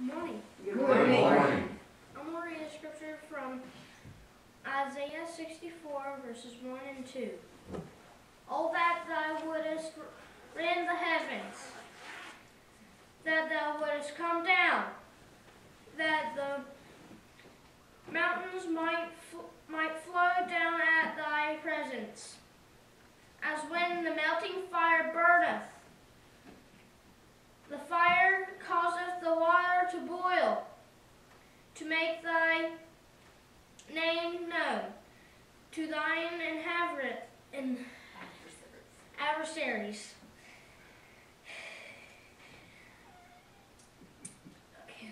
Morning. Good morning. Good morning. I'm going to read a scripture from Isaiah 64, verses 1 and 2. Oh, that thou wouldest rend the heavens, that thou wouldest come down, that the mountains might flow down at thy presence, as when the melting fire burneth. The fire causeth the water to boil, to make thy name known to thine adversaries. Okay,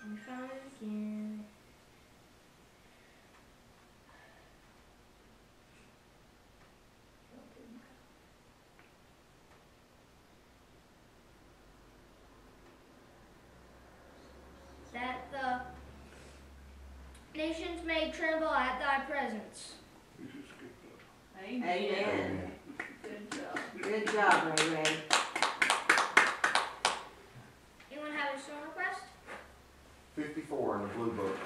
let me find it again. That the nations may tremble at thy presence. Amen. Amen. Good job. Good job, Ray Ray. Anyone have a song request? 54 in the blue book.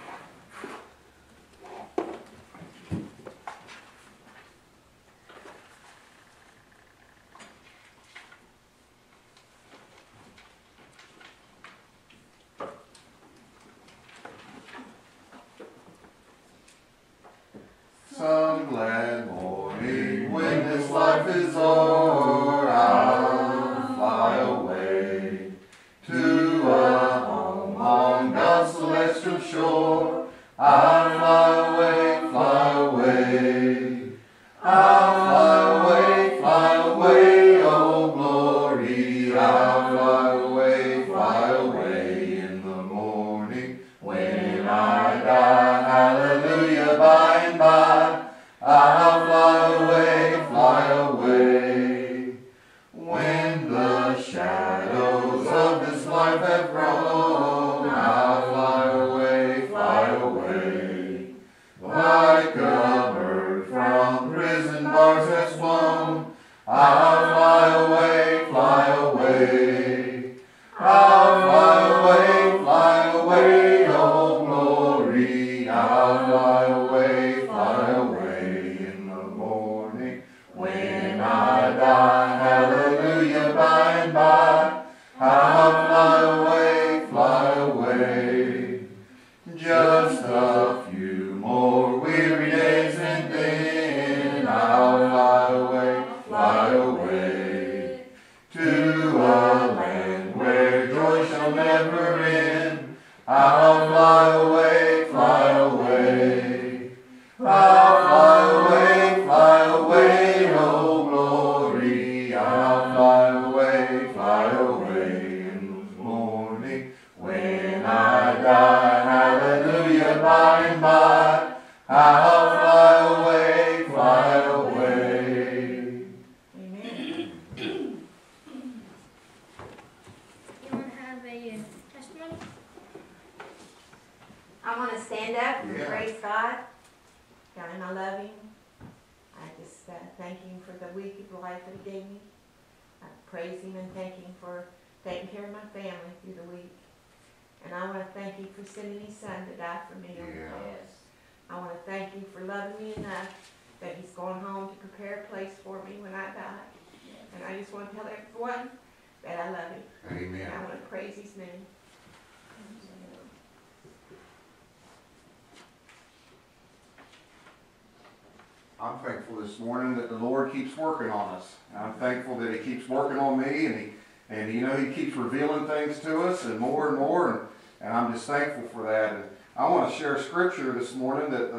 I'm thankful this morning that the Lord keeps working on us. And I'm thankful that He keeps working on me, and you know, He keeps revealing things to us, and more, and I'm just thankful for that. And I want to share scripture this morning that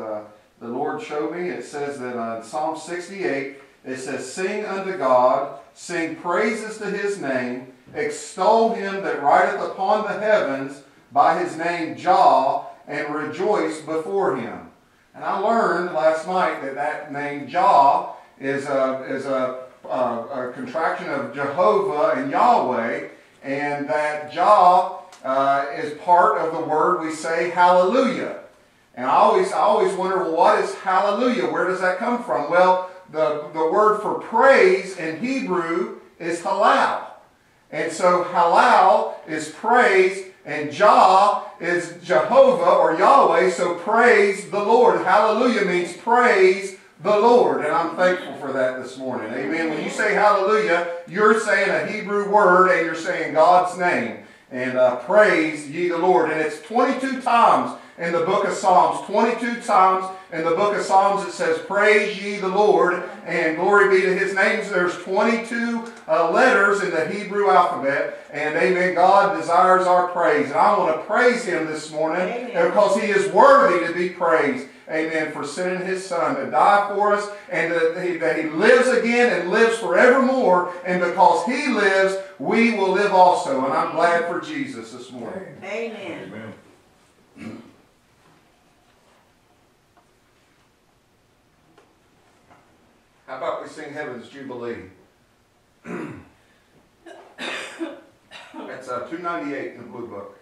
the Lord showed me. It says that in Psalm 68, it says, "Sing unto God, sing praises to His name, extol Him that rideth upon the heavens by His name Jah, and rejoice before Him." And I learned last night that that name Jah is a contraction of Jehovah and Yahweh, and that Jah is part of the word we say Hallelujah. And I always wonder, well, what is Hallelujah? Where does that come from? Well, the word for praise in Hebrew is Halal, and so Halal is praise, And Jah is Jehovah or Yahweh, so praise the Lord. Hallelujah means praise the Lord. And I'm thankful for that this morning. Amen. When you say hallelujah, you're saying a Hebrew word and you're saying God's name. And praise ye the Lord. And it's 22 times in the book of Psalms. 22 times in the book of Psalms it says, praise ye the Lord and glory be to his name. So there's 22 letters in the Hebrew alphabet. And amen, God desires our praise. And I want to praise him this morning, amen, because he is worthy to be praised. Amen. For sending his son to die for us, and that he lives again and lives forevermore. And because he lives, we will live also. And I'm glad for Jesus this morning. Amen. Amen. How about we sing Heaven's Jubilee? That's 298 in the Blue Book.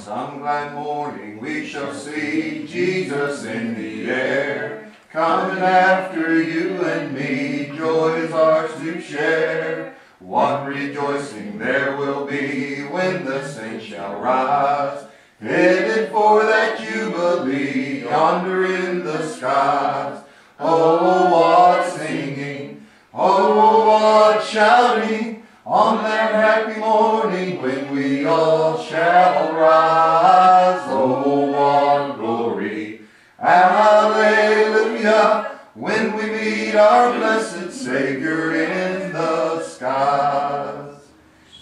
Some glad morning we shall see Jesus in the air, coming after you and me, joy is ours to share. What rejoicing there will be when the saints shall rise, headed for that jubilee yonder in the skies. Oh, what singing, oh, what shouting, on that happy morning when we all shall rise. Oh, what glory, hallelujah, when we meet our blessed Savior in the skies.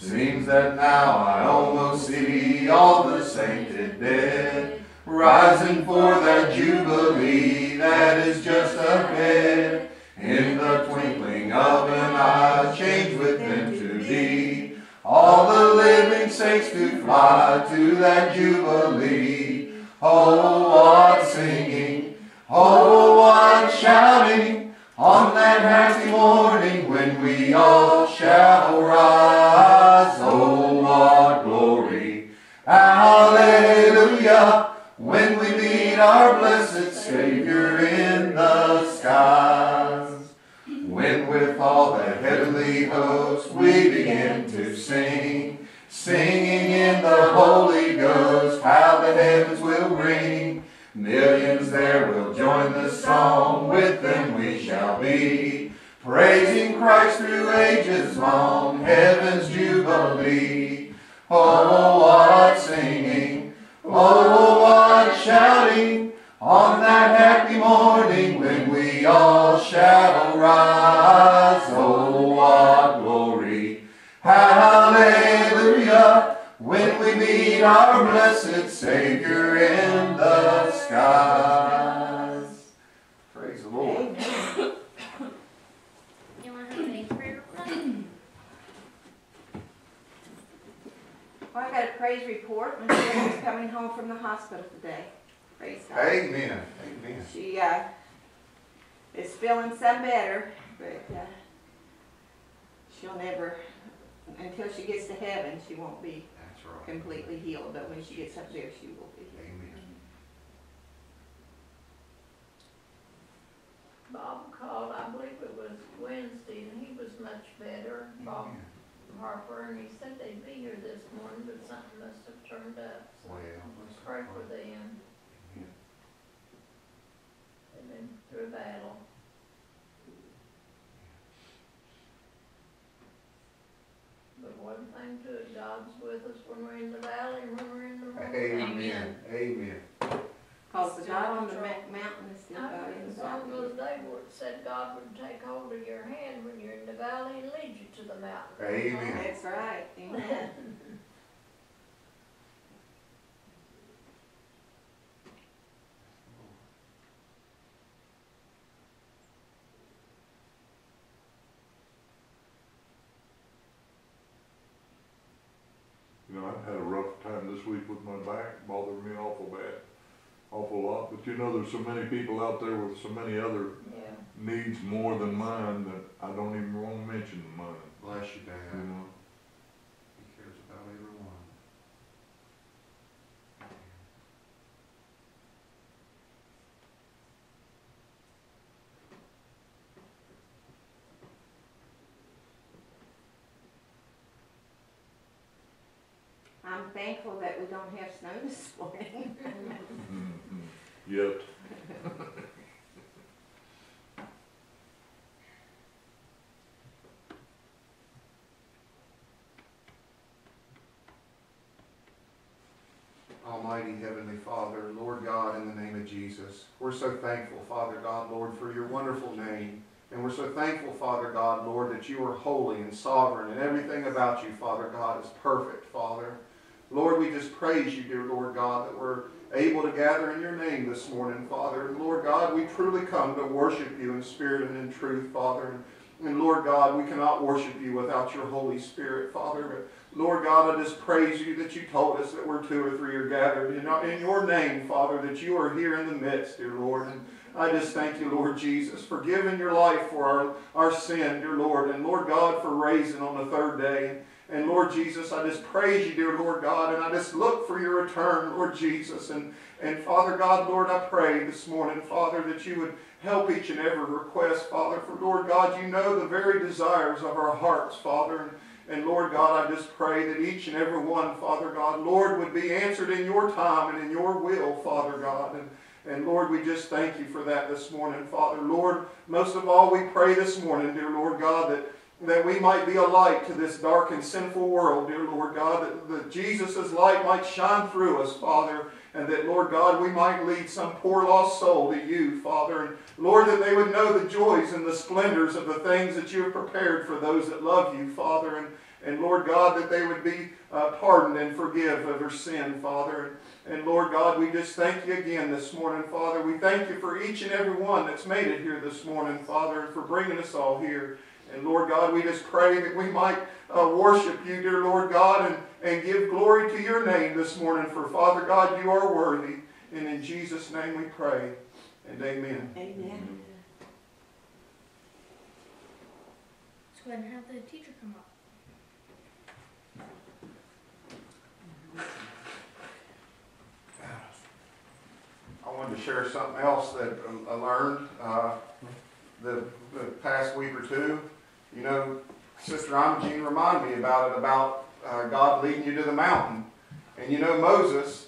Seems that now I almost see all the sainted dead, rising for that jubilee that is just ahead. In the twinkling of an eye, change within to thee, all the living saints do fly to that jubilee. Oh, what singing, oh, what shouting, on that happy morning when we all shall rise. Oh, what glory, hallelujah, when we meet our blessed Savior in the skies. When with all the heavenly hosts we begin to sing, singing in the Holy Ghost, how the heavens will ring. Millions there will join the song, with them we shall be, praising Christ through ages long, heaven's jubilee. Oh, what singing, oh, what shouting, on that happy morning when we all shall rise. Oh, what glory, hallelujah, when we meet our blessed Savior in the skies. Praise the Lord. You want to have any prayer requests? Well, I had a praise report. My friend was coming home from the hospital today. Praise God. Amen. Amen. She is feeling some better, but she'll never, until she gets to heaven, she won't be completely healed. But when she gets up there, she will be healed. Amen. Bob called, I believe it was Wednesday, and he was much better. Bob. Amen. Harper, and he said they'd be here this morning, but something must have turned up. So well, let's pray for them. Yeah. They've been through a battle. But one thing to it, God's with us when we're in the valley and when we're in the road. Amen. Amen. Because the God on the mountain is still God in the valley. They said God would take hold of your hand when you're in the valley and lead you to the mountain. Amen. That's right. Amen. You know, I've had a rough time this week with my back, bothered me awful bad. Awful lot, but you know there's so many people out there with so many other needs more than mine that I don't even want to mention mine. Bless you, Dad. You know? He cares about everyone. thankful that we don't have snow this morning. Yep. Almighty Heavenly Father, Lord God, in the name of Jesus, we're so thankful, Father God, Lord, for your wonderful name. And we're so thankful, Father God, Lord, that you are holy and sovereign, and everything about you, Father God, is perfect, Father. Lord, we just praise you, dear Lord God, that we're able to gather in your name this morning, Father. And Lord God, we truly come to worship you in spirit and in truth, Father. And Lord God, we cannot worship you without your Holy Spirit, Father. But Lord God, I just praise you that you told us that where two or three are gathered in your name, Father, that you are here in the midst, dear Lord. And I just thank you, Lord Jesus, for giving your life for our sin, dear Lord. And Lord God, for raising on the third day. And Lord Jesus, I just praise you, dear Lord God. And I just look for your return, Lord Jesus. And Father God, Lord, I pray this morning, Father, that you would help each and every request, Father. For Lord God, you know the very desires of our hearts, Father. And Lord God, I just pray that each and every one, Father God, Lord, would be answered in your time and in your will, Father God. And Lord, we just thank you for that this morning, Father. Lord, most of all, we pray this morning, dear Lord God, that we might be a light to this dark and sinful world, dear Lord God, that Jesus' light might shine through us, Father, and that, Lord God, we might lead some poor lost soul to you, Father. And Lord, that they would know the joys and the splendors of the things that you have prepared for those that love you, Father. And Lord God, that they would be pardoned and forgive of their sin, Father. And Lord God, we just thank you again this morning, Father. We thank you for each and every one that's made it here this morning, Father, and for bringing us all here. And Lord God, we just pray that we might worship you, dear Lord God, and give glory to your name this morning. For Father God, you are worthy. And in Jesus' name we pray. And amen. Amen. Let's go ahead and have the teacher come up. I wanted to share something else that I learned the past week or two. You know, Sister Imogene reminded me about it, about God leading you to the mountain. And you know, Moses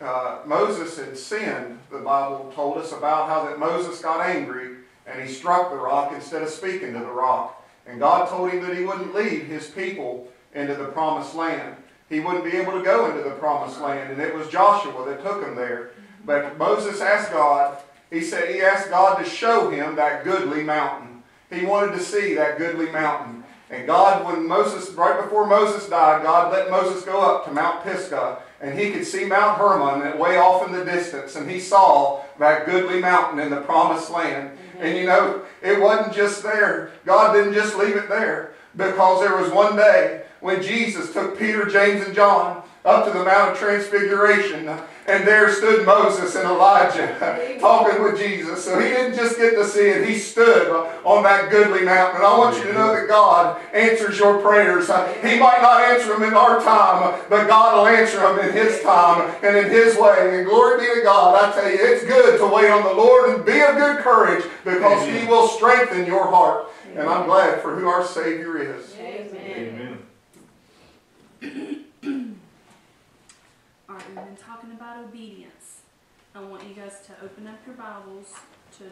had sinned, the Bible told us, about how that Moses got angry and he struck the rock instead of speaking to the rock. And God told him that he wouldn't lead his people into the promised land. He wouldn't be able to go into the promised land. And it was Joshua that took him there. But Moses asked God, he asked God to show him that goodly mountain. He wanted to see that goodly mountain. And God, right before Moses died, God let Moses go up to Mount Pisgah. And he could see Mount Hermon way off in the distance. And he saw that goodly mountain in the promised land. And you know, it wasn't just there. God didn't just leave it there. Because there was one day when Jesus took Peter, James, and John up to the Mount of Transfiguration, and there stood Moses and Elijah talking with Jesus. So he didn't just get to see it. He stood on that goodly mountain. And I want you to know that God answers your prayers. He might not answer them in our time, but God will answer them in His time and in His way. And glory be to God. I tell you, it's good to wait on the Lord and be of good courage, because He will strengthen your heart. And I'm glad for who our Savior is. Amen. Amen. Alright, we've been talking about obedience. I want you guys to open up your Bibles to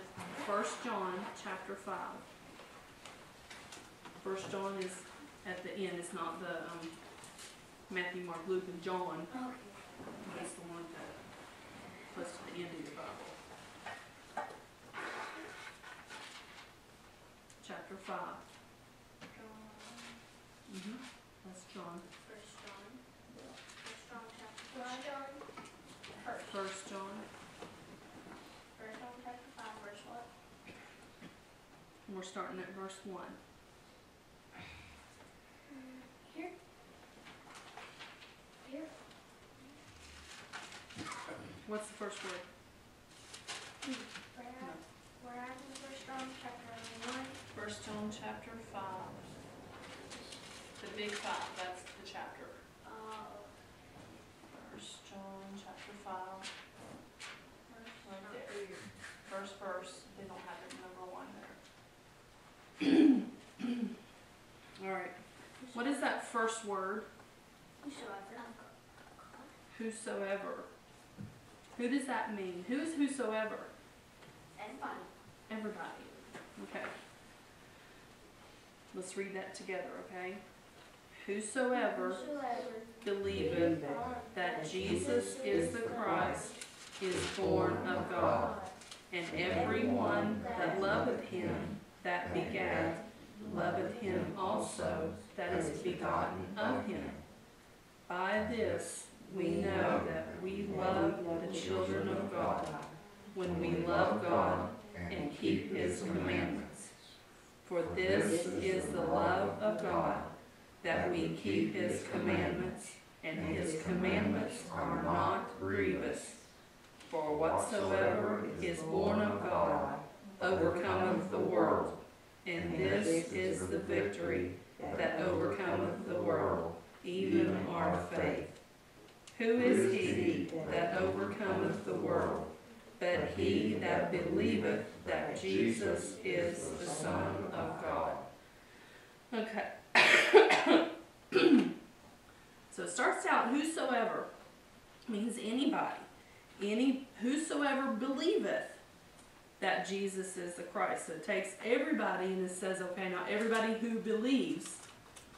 1 John chapter 5. 1 John is at the end. It's not the Matthew, Mark, Luke, and John. Okay. It's the one that puts to the end of your Bible. Chapter 5. John. Mm-hmm. That's John. 1 John chapter 5, verse 1. And we're starting at verse 1. Here. What's the first word? We're at 1 John chapter 1. 1 John chapter 5. The big 5, that's the chapter. 1 John chapter 5, right there. First verse, they don't have it number 1 there. All right. What is that first word? Whosoever. whosoever. Who does that mean? Who is whosoever? Everybody. Everybody. Okay. Let's read that together, okay? Whosoever believeth that Jesus is the Christ is born of God, and every one that loveth him that begat loveth him also that is begotten of him. By this we know that we love the children of God, when we love God and keep his commandments. For this is the love of God, that we keep his commandments, and his commandments are not grievous. For whatsoever is born of God overcometh the world, and this is the victory that overcometh the world, even our faith. Who is he that overcometh the world, but he that believeth that Jesus is the Son of God? Okay. So it starts out, whosoever means anybody. Whosoever believeth that Jesus is the Christ. So it takes everybody and it says, okay, now everybody who believes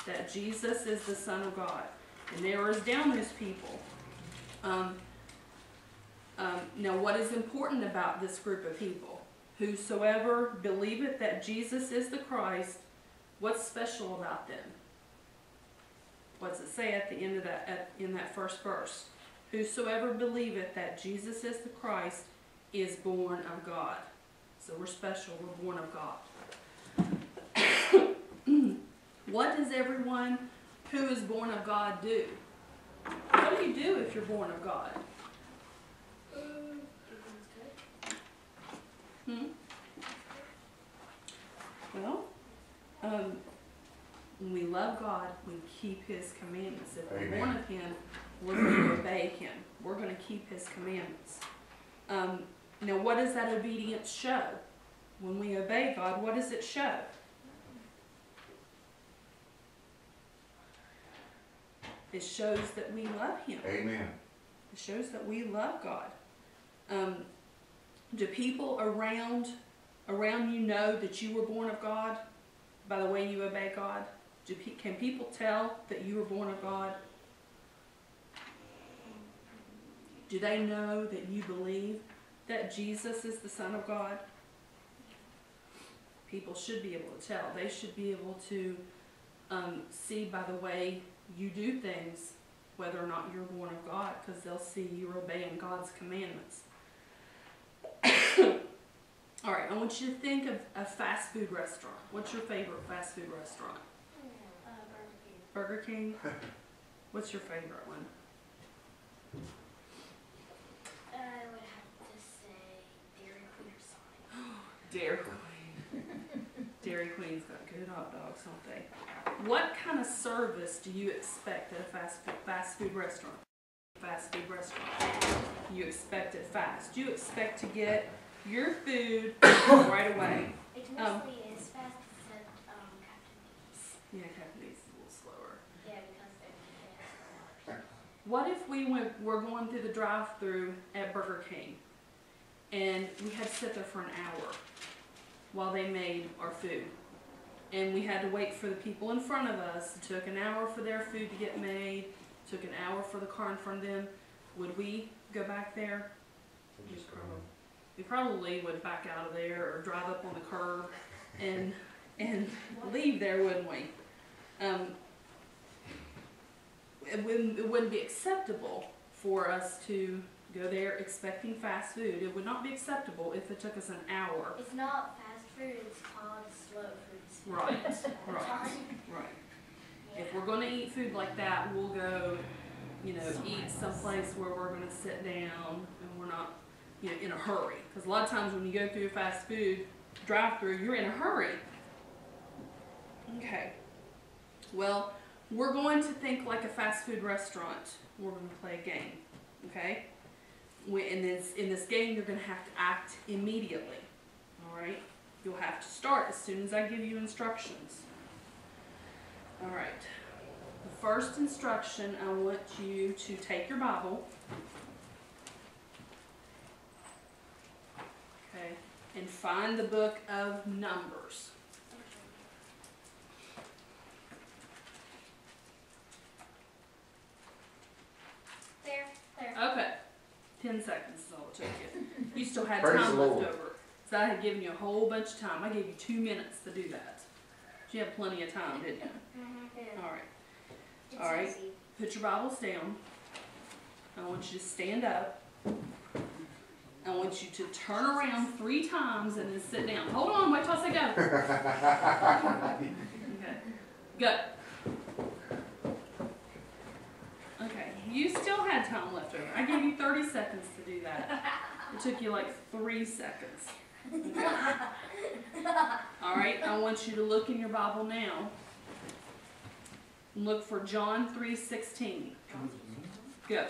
that Jesus is the Son of God. And narrows down those people. Now what is important about this group of people? Whosoever believeth that Jesus is the Christ. What's special about them? What's it say at the end of that, in that first verse? Whosoever believeth that Jesus is the Christ is born of God. So we're special, we're born of God. What does everyone who is born of God do? What do you do if you're born of God? Well, when we love God, we keep his commandments. If we're born of him, we're going to obey him. We're going to keep his commandments. Now, what does that obedience show? When we obey God, what does it show? It shows that we love him. Amen. It shows that we love God. Do people around you know that you were born of God by the way you obey God? Can people tell that you were born of God? Do they know that you believe that Jesus is the Son of God? People should be able to tell. They should be able to see by the way you do things whether or not you're born of God, because they'll see you're obeying God's commandments. Alright, I want you to think of a fast food restaurant. What's your favorite fast food restaurant? Burger King. Burger King? What's your favorite one? I would have to say Dairy Queen or something. Dairy Queen. Dairy Queen's got good hot dogs, don't they? What kind of service do you expect at a fast food restaurant? Fast food restaurant. You expect it fast. You expect to get your food right away. It mostly is fast except Captain Beef's. Yeah, Captain Beef's is a little slower. Yeah, because they're fast. What if we're going through the drive-thru at Burger King and we had to sit there for an hour while they made our food? And we had to wait for the people in front of us. It took an hour for their food to get made. It took an hour for the car in front of them. Would we go back there? We probably would back out of there or drive up on the curb and leave there, wouldn't we? It wouldn't be acceptable for us to go there expecting fast food. It would not be acceptable if it took us an hour. It's not fast food, it's called slow food. Right, right. Yeah. If we're going to eat food like that, we'll go, eat someplace where we're going to sit down and we're not, in a hurry. Because a lot of times when you go through a fast food drive-thru, you're in a hurry. Okay. Well, we're going to think like a fast food restaurant. We're going to play a game. Okay? In this game, you're going to have to act immediately. Alright? You'll have to start as soon as I give you instructions. Alright. The first instruction, I want you to take your Bible, okay, and find the book of Numbers. There. Okay. 10 seconds is all it took you. You still had time left over. So I had given you a whole bunch of time. I gave you 2 minutes to do that. You had plenty of time, didn't you? Mm-hmm. All right. It's all right. Easy. Put your Bibles down. I want you to stand up. I want you to turn around 3 times and then sit down. Hold on. Wait till I say go. Okay. Go. You still had time left over. I gave you 30 seconds to do that. It took you like 3 seconds. Okay. All right, I want you to look in your Bible now. Look for John 3:16. Good.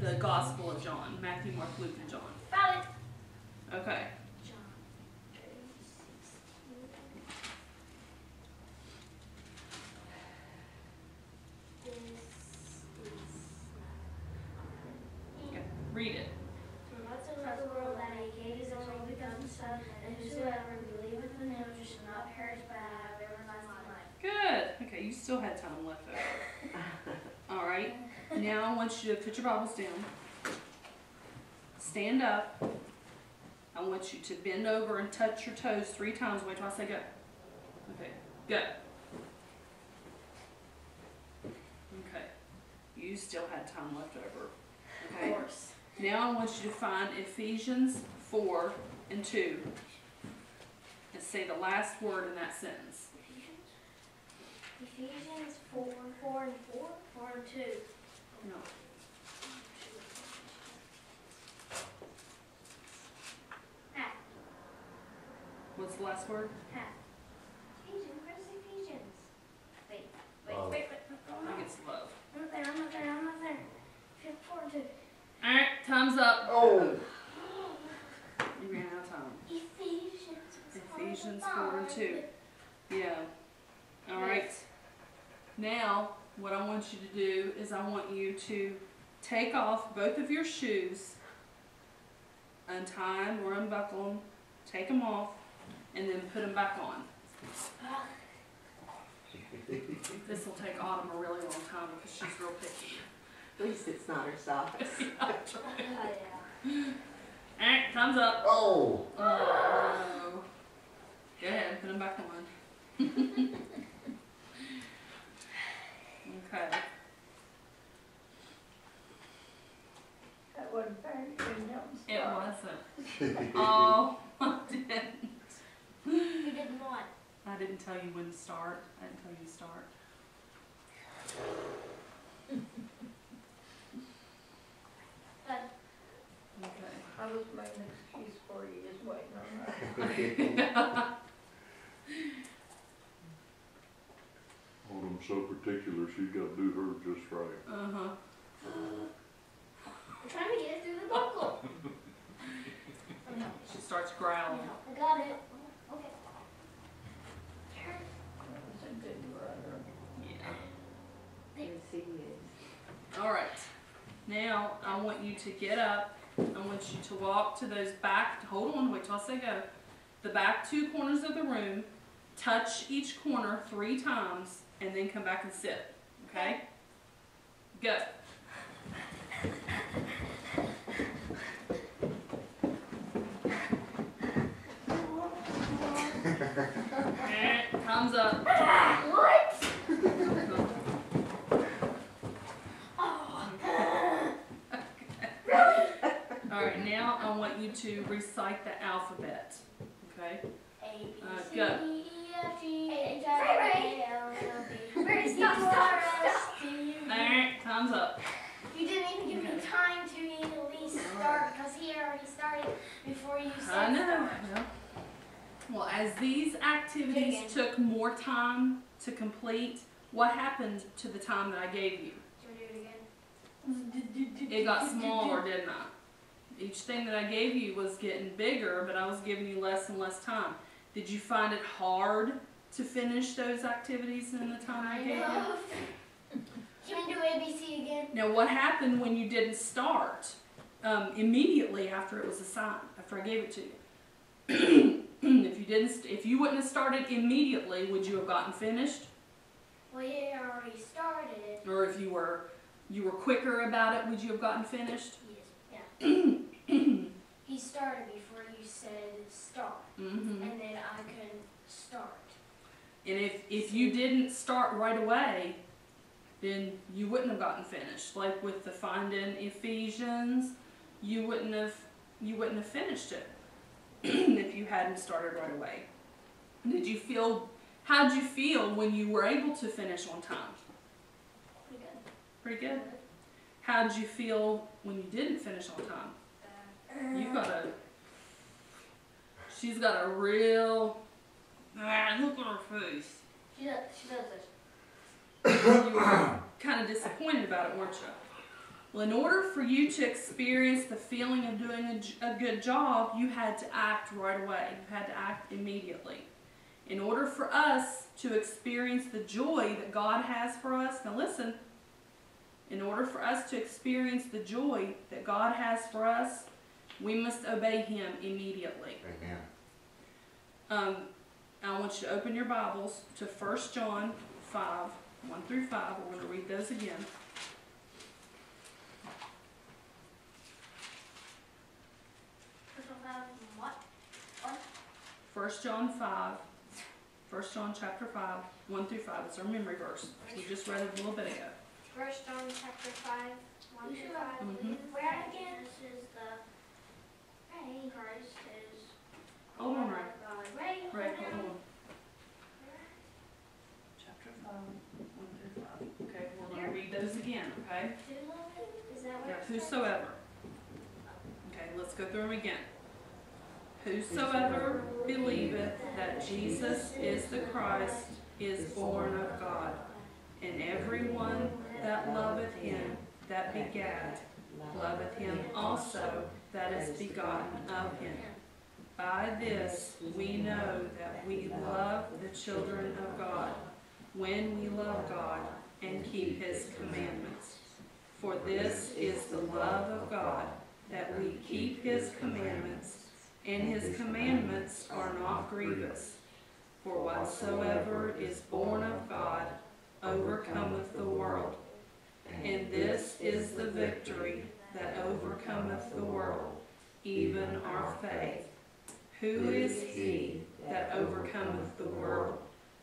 The Gospel of John, Matthew, Mark, Luke, and John. Found it. Okay. John 3:16. Okay. Read it. For God so loved the world that he gave his only begotten Son, and whosoever believeth in him shall not perish but have everlasting life. Good. Okay, you still had time left over. All right. Now I want you to put your Bibles down, stand up, I want you to bend over and touch your toes 3 times, wait till I say go. Okay, go. Okay, you still had time left over. Okay. Of course. Now I want you to find Ephesians 4:2 and say the last word in that sentence. Ephesians 4:4 and 2. No. Half. What's the last word? Half. Ephesians. Where's Ephesians? Wait. I think it's love. I'm not there. 4:2. All right. Time's up. Oh. You ran out of time. Ephesians 4:2. Yeah. All right. Now, what I want you to do is I want you to take off both of your shoes, untie them or unbuckle them, take them off, and then put them back on. This will take Autumn a really long time because she's real picky. At least it's not her socks. All right, time's up. Oh. Oh. Go ahead and put them back on. Okay. That wasn't fair. It wasn't. Oh, I didn't. You didn't want. I didn't tell you when to start. Okay. I was making an excuse for you, just waiting on that. So particular, she's got to do her just right. I'm trying to get it through the buckle. She starts growling. I got it. Okay. That was a good brother. Yeah. Thanks. All right. Now I want you to get up. I want you to walk to those back. Hold on. Wait till I say go. The back 2 corners of the room. Touch each corner 3 times. And then come back and sit. Okay? Go. Thumbs up. What? Okay. Alright, now I want you to recite the alphabet. Okay? Go. Alright, time's up. You didn't even give me time to at least start because he already started before you said I know. Yeah. Well, as these activities took more time to complete, what happened to the time that I gave you? Do you want to do it again? It got smaller, didn't I? Each thing that I gave you was getting bigger, but I was giving you less and less time. Did you find it hard to finish those activities in the time I gave you? Can we do ABC again? Now, what happened when you didn't start immediately after it was assigned, after I gave it to you? If you wouldn't have started immediately, would you have gotten finished? Well, yeah, I already started. Or if you were quicker about it, would you have gotten finished? Yes. Yeah. He started before you said start, and then I couldn't start. And if you didn't start right away, then you wouldn't have gotten finished. Like with the find in Ephesians, you wouldn't have finished it if you hadn't started right away. Did you feel? How did you feel when you were able to finish on time? Pretty good. Pretty good. How did you feel when you didn't finish on time? She's got a real. Look at her face. She does this. You were kind of disappointed about it, weren't you? Well, in order for you to experience the feeling of doing a good job, you had to act right away. You had to act immediately. In order for us to experience the joy that God has for us, now listen, in order for us to experience the joy that God has for us, we must obey Him immediately. Amen. I want you to open your Bibles to 1 John 5. 1 through 5. We're going to read those again. First John 5. 1 John chapter 5. 1 through 5. It's our memory verse. We just read it a little bit ago. 1 John chapter 5. 1 through 5. Where again? This is the Christ is. Hold on, Ray. Ray, hold on. Chapter 5. Okay, we're going to read those again, okay? Yeah, whosoever. Okay, let's go through them again. Whosoever believeth that Jesus is the Christ is born of God, and everyone that loveth him that begat loveth him also that is begotten of him. By this we know that we love the children of God, when we love God and keep His commandments. For this is the love of God, that we keep His commandments, and His commandments are not grievous. For whatsoever is born of God overcometh the world. And this is the victory that overcometh the world, even our faith. Who is he that overcometh the world?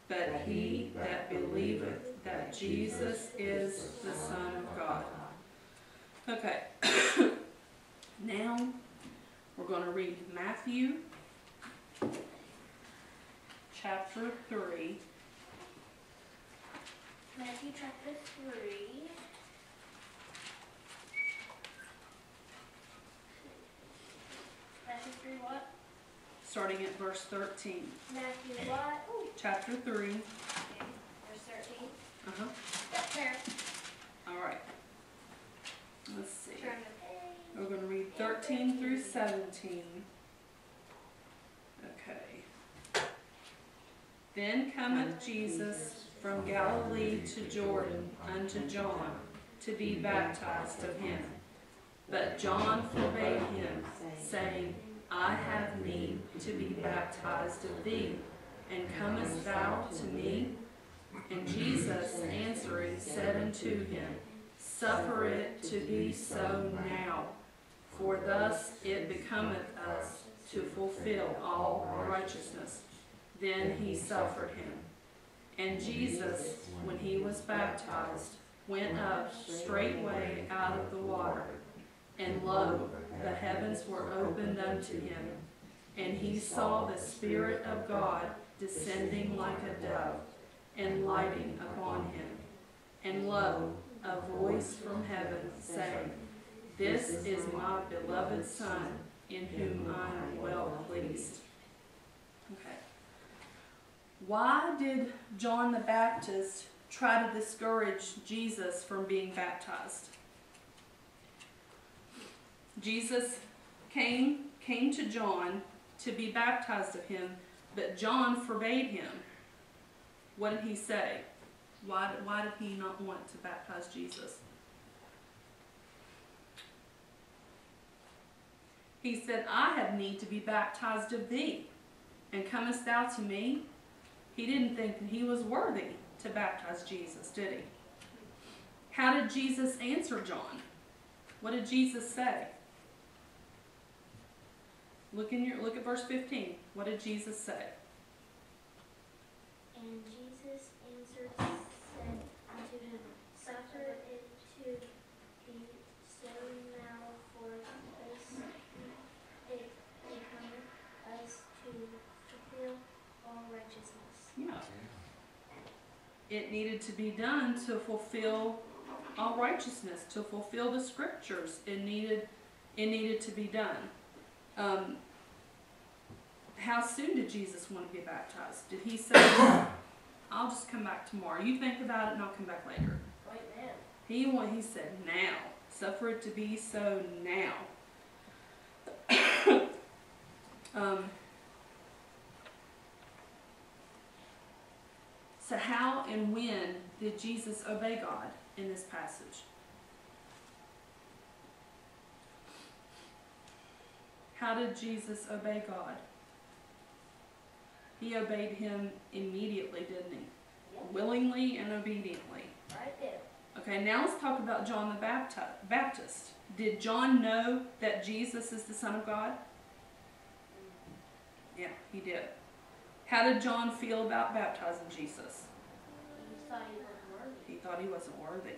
But he that believeth that Jesus is the Son of God. Okay. Now we're going to read Matthew chapter 3. Matthew chapter 3. Matthew 3 what? Starting at verse 13. Matthew what? Ooh. Chapter 3. Okay, verse 13. Uh-huh. That's fair. All right. Let's see. We're going to read 13 through 17. Okay. Then cometh Jesus from Galilee to Jordan unto John to be baptized of him. But John forbade him, saying, I have need to be baptized of thee, and comest thou to me? And Jesus answering said unto him, Suffer it to be so now, for thus it becometh us to fulfill all righteousness. Then he suffered him. And Jesus, when he was baptized, went up straightway out of the water. And lo, the heavens were opened unto him, and he saw the Spirit of God descending like a dove, and lighting upon him. And lo, a voice from heaven saying, This is my beloved Son, in whom I am well pleased. Okay. Why did John the Baptist try to discourage Jesus from being baptized? Jesus came to John to be baptized of him, but John forbade him. What did he say? Why did he not want to baptize Jesus? He said, I have need to be baptized of thee, and comest thou to me? He didn't think that he was worthy to baptize Jesus, did he? How did Jesus answer John? What did Jesus say? Look at verse 15. What did Jesus say? And Jesus answered and said unto him, Suffer it to be so now, for it becometh us to fulfill all righteousness. Yeah. It needed to be done to fulfill all righteousness, to fulfill the scriptures. It needed to be done. How soon did Jesus want to get baptized? Did he say, I'll just come back tomorrow. You think about it and I'll come back later. Right now. He said, now. Suffer it to be so now. So how and when did Jesus obey God in this passage? How did Jesus obey God? He obeyed him immediately, didn't he? Yep. Willingly and obediently. Right there. Okay, now let's talk about John the Baptist. Did John know that Jesus is the Son of God? Yeah, he did. How did John feel about baptizing Jesus? He thought he wasn't worthy. He thought he wasn't worthy.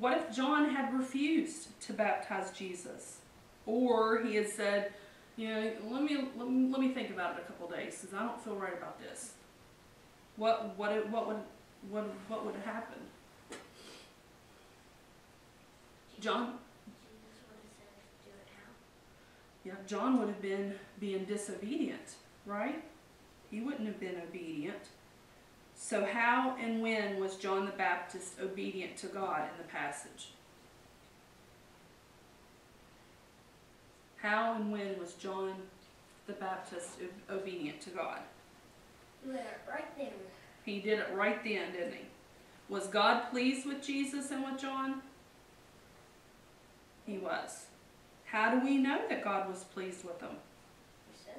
What if John had refused to baptize Jesus? Or he had said, you know, let me think about it a couple days, because I don't feel right about this. What would happen? John. Jesus would have said, "Do it now." Yeah, John would have been being disobedient, right? He wouldn't have been obedient. So how and when was John the Baptist obedient to God in the passage? How and when was John the Baptist obedient to God? He did it right then. He did it right then, didn't he? Was God pleased with Jesus and with John? He was. How do we know that God was pleased with them? He says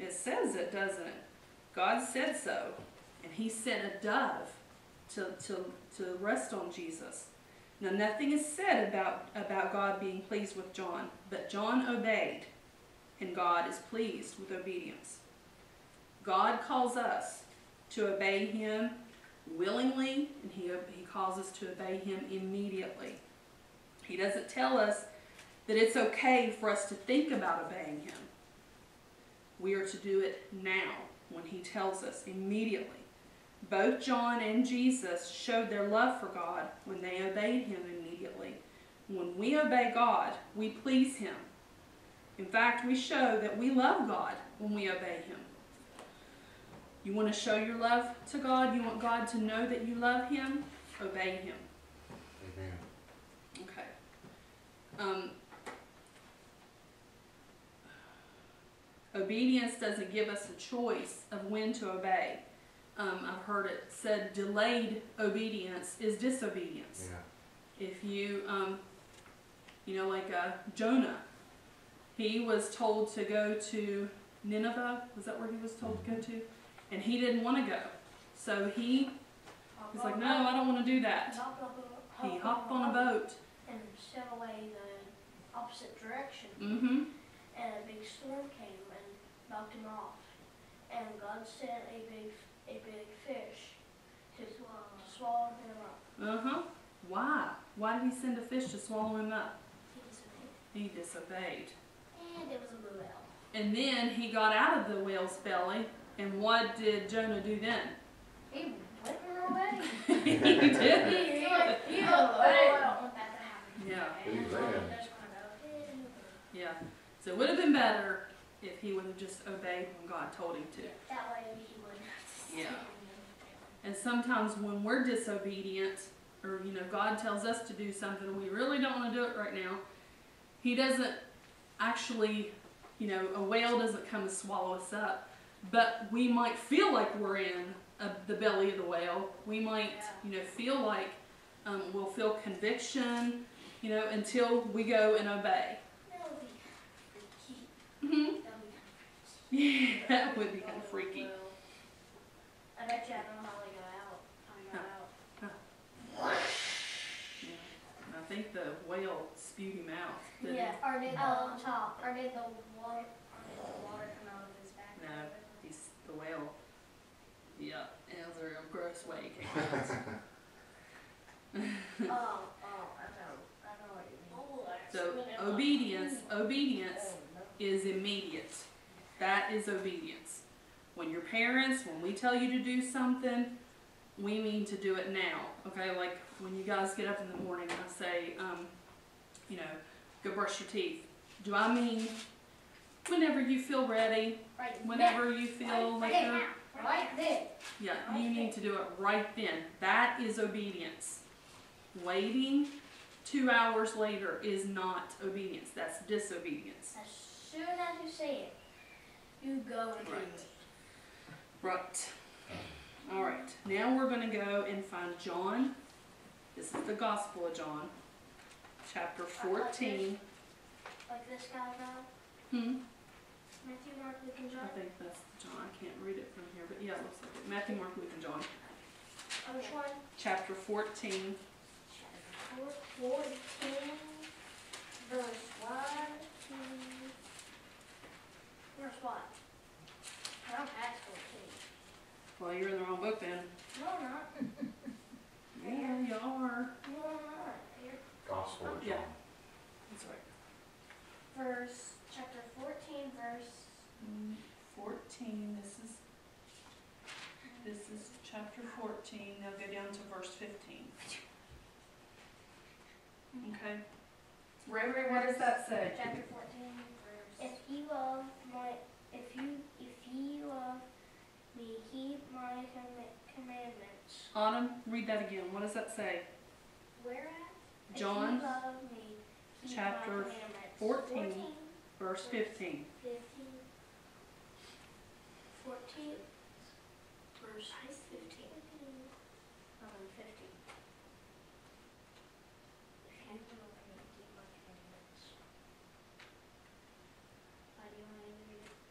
it. It says it, doesn't it? God said so. And he sent a dove to rest on Jesus. Now, nothing is said about God being pleased with John, but John obeyed, and God is pleased with obedience. God calls us to obey him willingly, and he calls us to obey him immediately. He doesn't tell us that it's okay for us to think about obeying him. We are to do it now, when he tells us immediately. Both John and Jesus showed their love for God when they obeyed him immediately. When we obey God, we please him. In fact, we show that we love God when we obey him. You want to show your love to God? You want God to know that you love him? Obey him. Amen. Okay. Obedience doesn't give us a choice of when to obey. I've heard it said, delayed obedience is disobedience. Yeah. If you, Jonah, he was told to go to Nineveh. Was that where he was told to go to? And he didn't want to go. So he was like, no, I don't want to do that. He hopped on a boat. And sailed away the opposite direction. Mm-hmm. And a big storm came and knocked him off. And God sent a big fish to swallow him up. Uh-huh. Why? Why did he send a fish to swallow him up? He disobeyed. He disobeyed. And it was a whale. And then he got out of the whale's belly, and what did Jonah do then? He went away. He did. He went away. Yeah. Yeah. So it would have been better if he would have just obeyed when God told him to. That way he would have. Yeah. And sometimes when we're disobedient, or God tells us to do something, we really don't want to do it right now, He doesn't actually, you know, a whale doesn't come and swallow us up, but we might feel like we're in the belly of the whale. We might, you know, feel like we'll feel conviction, you know, until we go and obey. Mm-hmm. Yeah, that would be kind of freaky. I bet you I don't know how they got out. Huh. Yeah. I think the whale spewed him out. Yeah, or did the top, or did the water come out of his back? No, he's the whale. Yeah, and it was a real gross way it came out. I know what you mean. So obedience is immediate. That is obedience. When your parents, when we tell you to do something, we mean to do it now. Okay, like when you guys get up in the morning and I say, you know, go brush your teeth. Do I mean whenever you feel ready, whenever you feel like you're... Right then. Yeah, you need to do it right then. That is obedience. Waiting 2 hours later is not obedience. That's disobedience. As soon as you say it, you go and do it. Right. All right. Now we're going to go and find John. This is the Gospel of John, chapter 14. Like this guy now? Hmm? Matthew, Mark, Luke, and John? I think that's John. I can't read it from here, but yeah, it looks like it. Matthew, Mark, Luke, and John. Which one? Chapter 14. Chapter 14, verse 1, 2, verse 1. I don't have 14. Well, you're in the wrong book then. No, I'm not. Yeah, you are. No, I'm not. You're... Gospel of John. Yeah. That's right. Verse... Chapter 14, verse 14. This is chapter 14. Now go down to verse 15. Okay. Reverie, what does that say? Chapter 14, verse. If you love me, keep my commandments. Autumn, read that again. What does that say? Where at? John. If you love me, keep chapter my commandments. 14. Verse 15. 14. Verse 15. 15.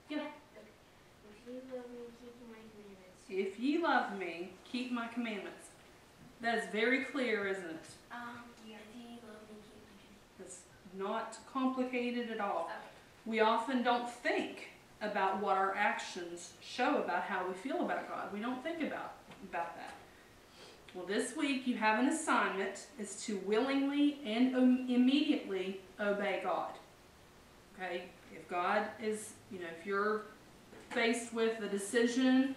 Yeah. If ye love me, keep my commandments. That is very clear, isn't it? Yeah. If ye love me, keep my commandments. It's not complicated at all. Okay. We often don't think about what our actions show about how we feel about God. We don't think about that. Well, this week you have an assignment is to willingly and immediately obey God. Okay? If God is, you know, if you're faced with a decision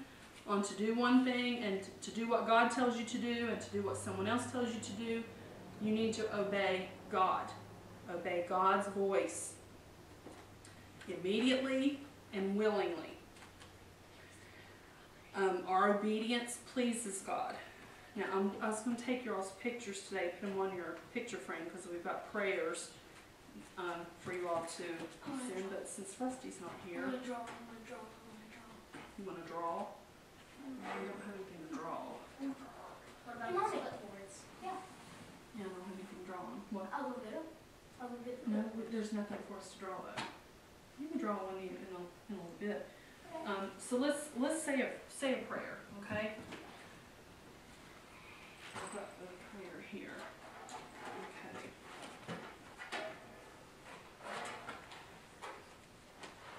on to do one thing and to do what God tells you to do and to do what someone else tells you to do, you need to obey God. Obey God's voice. Immediately and willingly. Our obedience pleases God. Now, I was going to take your all's pictures today, put them on your picture frame because we've got prayers for you all to send. But since Rusty's not here, you want to draw? No, you don't have anything to draw. What about your clipboards? Yeah. Yeah, I don't have anything to draw on. What? I'll go get them. No, there's nothing for us to draw though. You can draw one in a little bit. So let's say a prayer, okay? I've got the prayer here. Okay.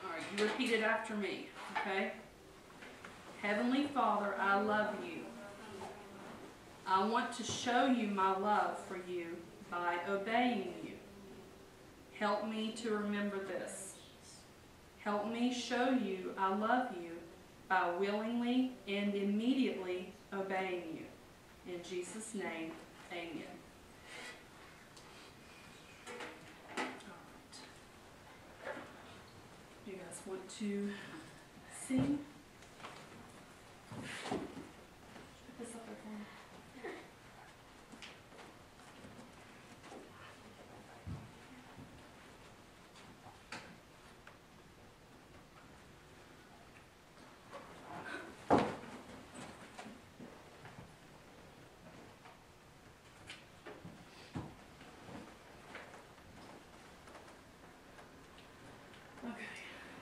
All right, you repeat it after me, okay? Heavenly Father, I love you. I want to show you my love for you by obeying you. Help me to remember this. Help me show you I love you by willingly and immediately obeying you. In Jesus' name, amen. All right. You guys want to sing? Put this up there for me.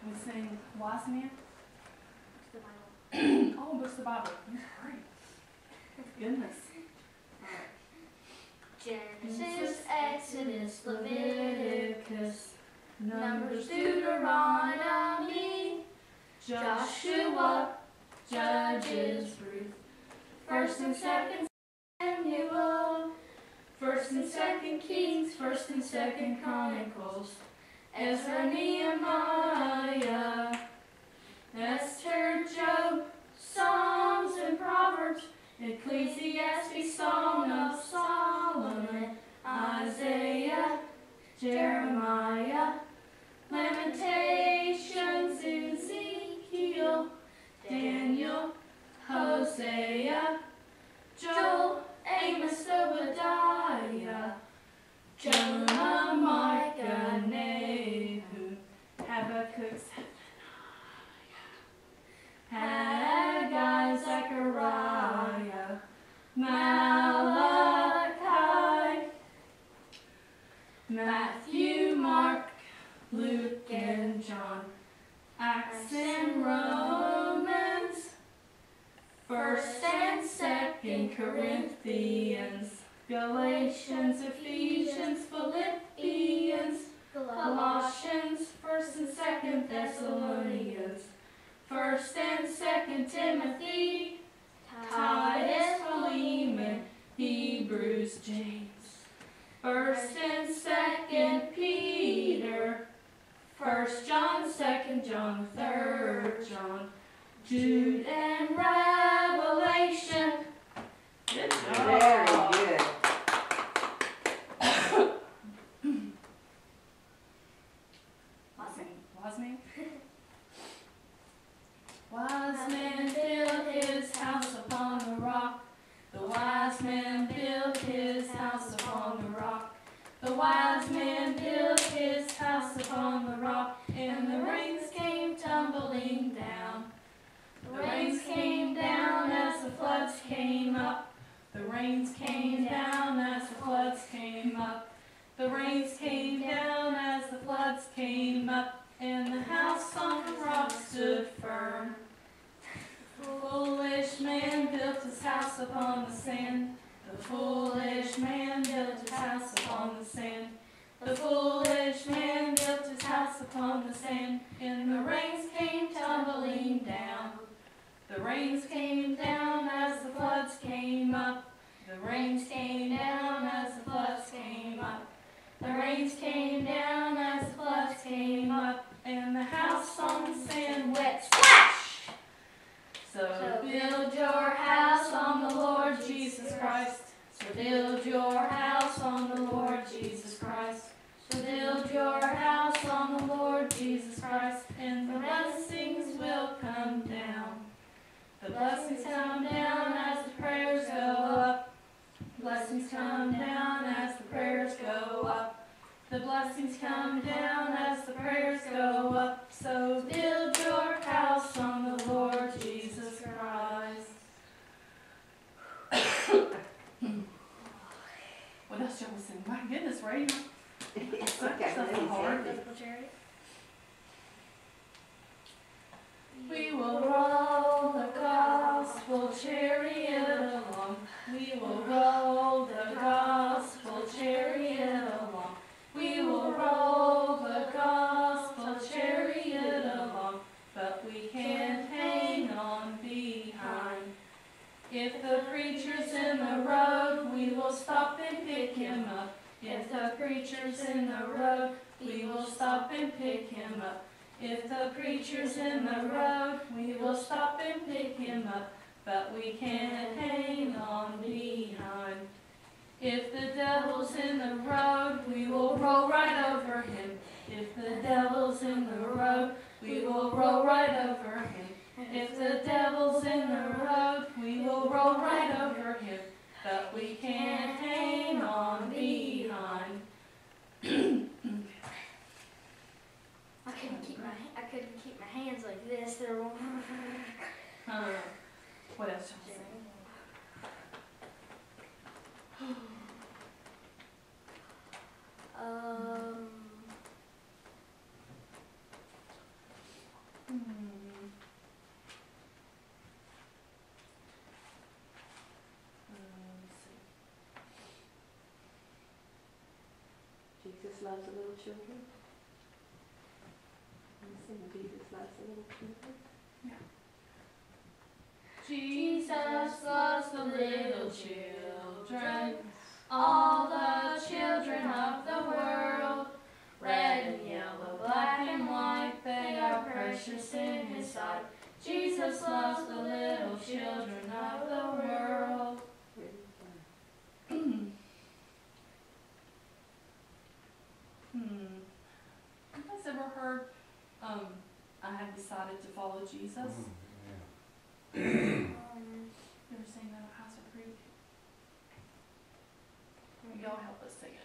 We sing Wise Man. Oh, Books of the Bible. He's great. Goodness. Genesis, Exodus, Leviticus, Numbers, Deuteronomy, Joshua, Judges, Ruth, 1 and 2 Samuel, 1 and 2 Kings, 1 and 2 Chronicles, Ezra, Nehemiah, Esther, Job, Psalms and Proverbs, Ecclesiastes, Song of Solomon, Isaiah, Jeremiah, Lamentations, Ezekiel, Daniel, Hosea, Joel, Amos, Obadiah, Jonah, Micah, Nahum, Habakkuk, Haggai, Zechariah, Malachi, Matthew, Mark, Luke, and John, Acts and Romans, 1 and 2 Corinthians, Galatians, Ephesians, Philippians, Colossians, 1 and 2 Thessalonians, 1 and 2 Timothy, Titus, Philemon, Hebrews, James, 1 and 2 Peter, 1 John, 2 John, 3 John, Jude, and Revelation. Good job. Very good. Wise man. Wise man built his house upon the rock. The wise man built his house upon the rock. The wise man built his house upon the rock, and the rains came tumbling down. The rains came down as the floods came up. The rains came down as the floods came up. The rains came down as the floods came up. And the house on the rock stood firm. The foolish man built his house upon the sand. The foolish man built his house upon the sand. The foolish man built his house upon the sand. And the rains came tumbling down. The rains came down as the floods came up. The rains came down as the floods came up. The rains came down as the floods came up, and the house on the sand went splash! So build your house on the Lord Jesus Christ. So build your house on the Lord Jesus Christ. So build your house on the Lord Jesus Christ, and the blessings will come down. The blessings come down as the prayers go up. Blessings come down as the prayers go up. The blessings come down as the prayers go up. So build your house on the Lord Jesus Christ. What else y'all sing? My goodness, Ray. It's something hard. We will roll the gospel chariot along. We will roll the gospel chariot along. We will roll the gospel chariot along. But we can't hang on behind. If the preacher's in the road, we will stop and pick him up. If the preacher's in the road, we will stop and pick him up. If the preacher's in the road, we will stop and pick him up, but we can't hang on behind. If the devil's in the road, we will roll right over him. If the devil's in the road, we will roll right over him. If the devil's in the road, we will roll right over him, but we can't hang on behind. I couldn't keep my hands like this. They were. What else? Jesus loves the little children. Jesus loves the little children. Yeah. Jesus loves the little children, all the children of the world. Red and yellow, black and white, they are precious in his sight. Jesus loves the little children of the world. Have you guys ever heard, I have decided to follow Jesus? Yeah. You ever sing that at House of Creek? Y'all help us sing it.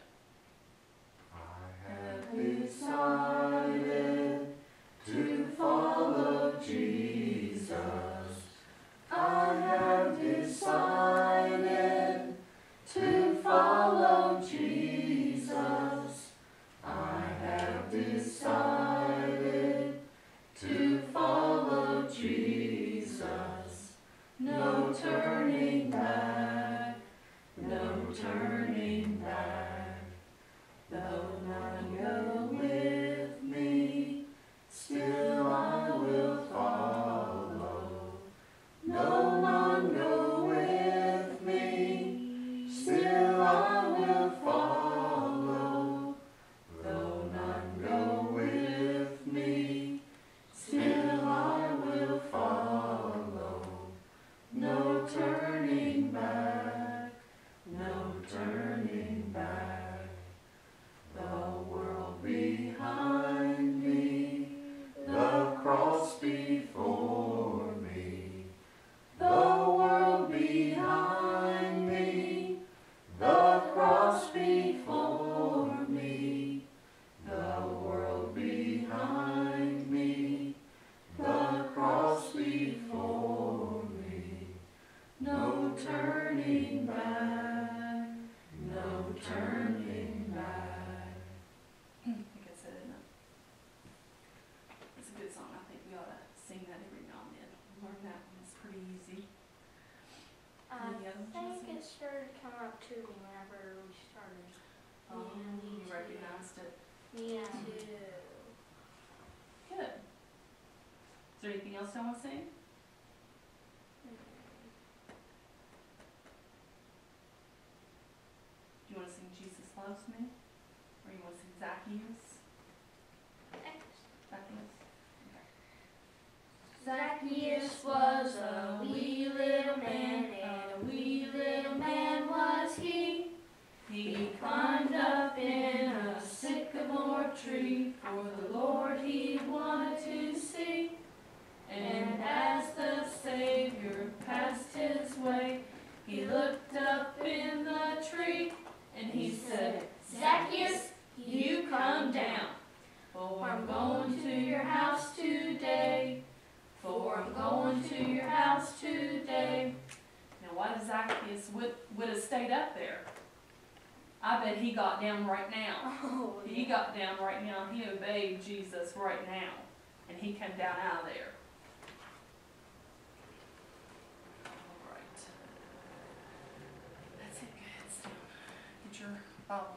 I have decided to follow Jesus. I have decided to follow Jesus. I have decided to follow Jesus. No turning back, no turning back. Though none go with me, still I will follow. No one go with me, still I will follow. Though none go with me, still I will follow. No turning back, no turning back. The world behind me, the cross before me. The world behind me, the cross before me. The world behind me, the cross before me. No turning back, no turning back. Sing that every now and then. Learn that one. It's pretty easy. I think it started coming up to me whenever we started. Oh, you recognized it. Yeah, too. Good. Is there anything else I want to sing? Do you want to sing Jesus Loves Me? Or you want to sing Zacchaeus? Zacchaeus. Zacchaeus was a wee little man, and a wee little man was he. He climbed up in a sycamore tree, for the Lord he wanted to see. And as the Savior passed his way, he looked up in the tree, and he said, Zacchaeus, you come down, for I'm going to your house today. For I'm going to your house today. Now why does Zacchaeus would have stayed up there? I bet he got down right now. Oh, yeah. He got down right now. He obeyed Jesus right now. And he came down out of there. All right. That's it, guys. Get your Bible.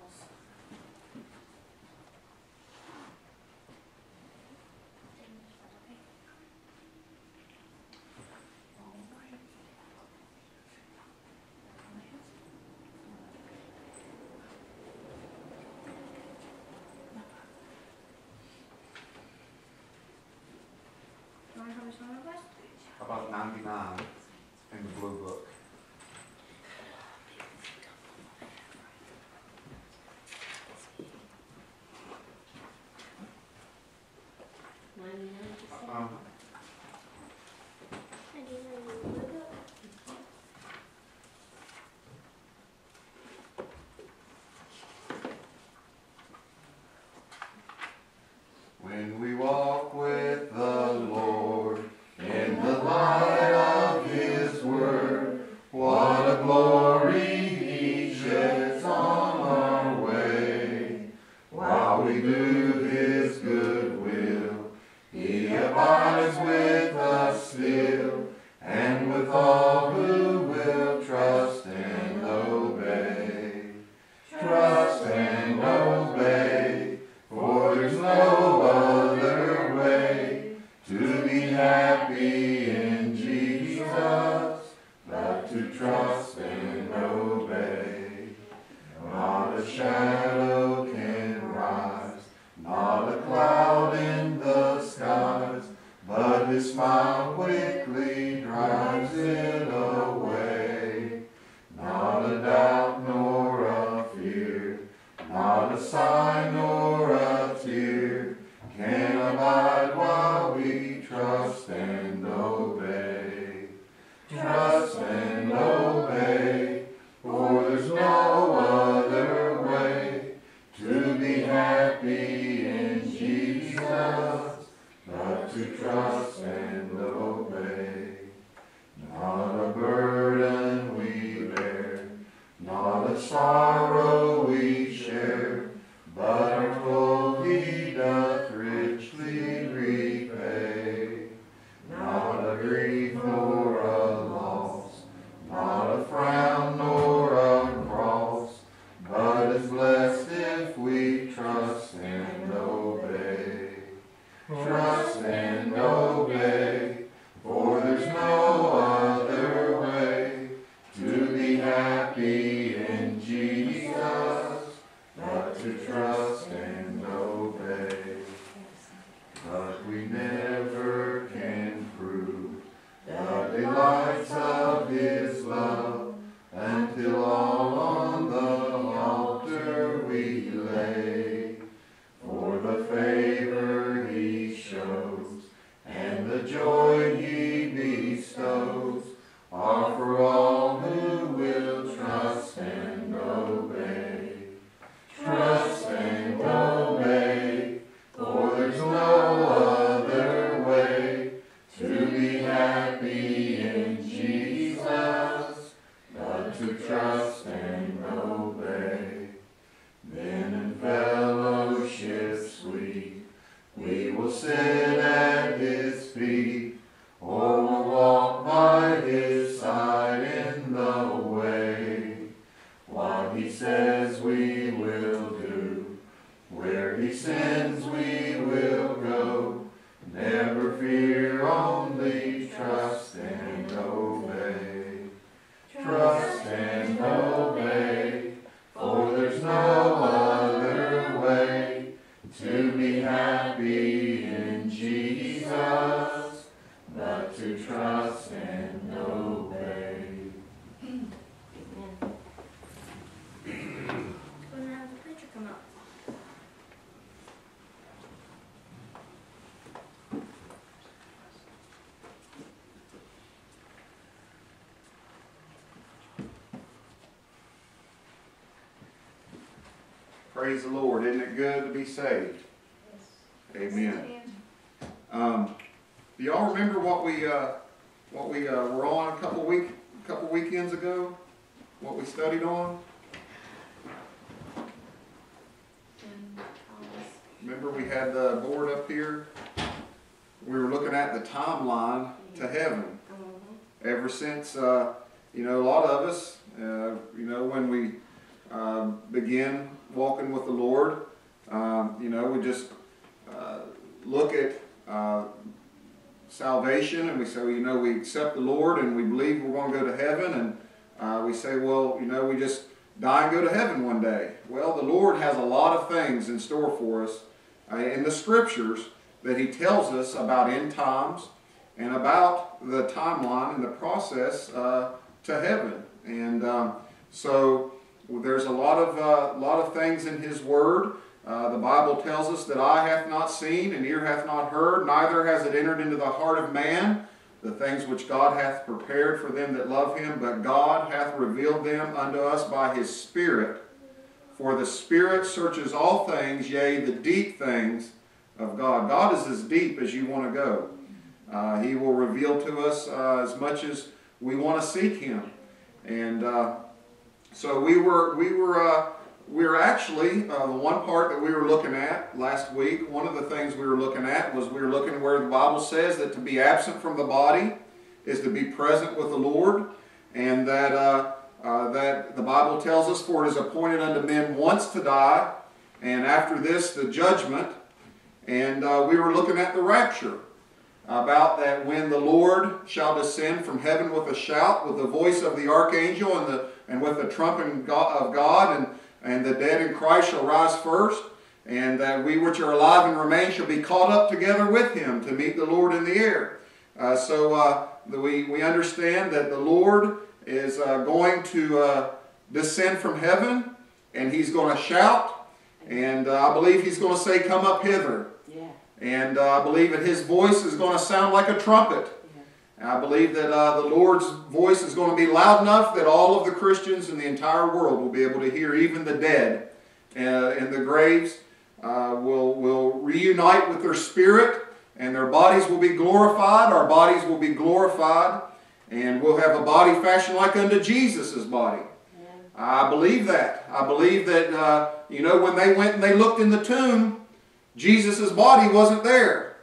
About 99 in the blue book. When we walk with the Lord in the light of his word, abides with us still, and with all who will trust and obey. Trust and obey, for there's no other way to be happy in Jesus but to trust and obey. Not a shadow can rise, not a cloud in the skies, but his smile quickly drives it away. Not a doubt nor a fear, not a sigh nor a tear, can abide while we trust and obey. Trust and obey, for there's no other way to be happy in Jesus but to trust and obey. Not a burden we bear, not a sorrow we share, but our cloth he doth richly repay. Not a grief nor a loss, not a frown nor a cross, but is blessed if we trust and obey. Trust and obey, for there's no other way to be happy in Jesus but to trust and obey. But we never can prove the delights of his love until all on the altar we lay. For the favor he shows and the joy he bestows are for all who will trust and obey. Trust and obey, for there's no other way to be happy in Jesus but to trust and obey. Then in fellowship sweet we will sit at his feet, or we'll walk by his side in the way. What he says we will do, where he sends we will go. Never fear, only trust and obey. Trust and obey, for there's no other way to be happy in Jesus but to trust and obey. Amen. We'll have the preacher come up. Praise the Lord. Isn't it good to be saved? Yes. Amen. Do y'all remember what we were on a couple weekends ago? What we studied on? Remember we had the board up here? We were looking at the timeline to heaven. Ever since, a lot of us, when we begin walking with the Lord, we just look at salvation, and we say, we accept the Lord, and we believe we're going to go to heaven, and we say, we just die and go to heaven one day. Well, the Lord has a lot of things in store for us in the Scriptures that He tells us about end times and about the timeline and the process to heaven, and so. There's a lot of things in His Word. The Bible tells us that eye hath not seen, and ear hath not heard, neither has it entered into the heart of man, the things which God hath prepared for them that love Him, but God hath revealed them unto us by His Spirit. For the Spirit searches all things, yea, the deep things of God. God is as deep as you want to go. He will reveal to us as much as we want to seek Him. And So we were We're actually, the one part that we were looking at last week, one of the things we were looking at was we were looking where the Bible says that to be absent from the body is to be present with the Lord, and that, that the Bible tells us, for it is appointed unto men once to die, and after this the judgment. And we were looking at the rapture, about that when the Lord shall descend from heaven with a shout, with the voice of the archangel, and with the trumpet of God, and the dead in Christ shall rise first, and that we which are alive and remain shall be caught up together with him to meet the Lord in the air. So we understand that the Lord is going to descend from heaven, and he's going to shout, and I believe he's going to say, come up hither. Yeah. And I believe that his voice is going to sound like a trumpet. Yeah. And I believe that the Lord's voice is going to be loud enough that all of the Christians in the entire world will be able to hear, even the dead in the graves will reunite with their spirit, and their bodies will be glorified, our bodies will be glorified, and we'll have a body fashioned like unto Jesus' body. Yeah. I believe that. I believe that, you know, when they went and they looked in the tomb, Jesus' body wasn't there.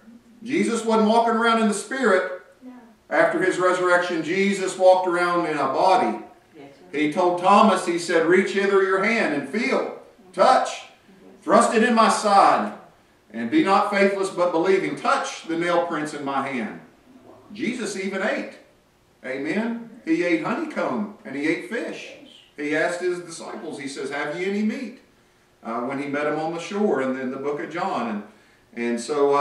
Jesus wasn't walking around in the spirit. No. After his resurrection, Jesus walked around in a body. Yes, right. He told Thomas, he said, reach hither your hand and feel, touch, thrust it in my side, and be not faithless but believing. Touch the nail prints in my hand. Jesus even ate. Amen. He ate honeycomb and he ate fish. He asked his disciples, he says, have ye any meat? When he met him on the shore in the book of John. And so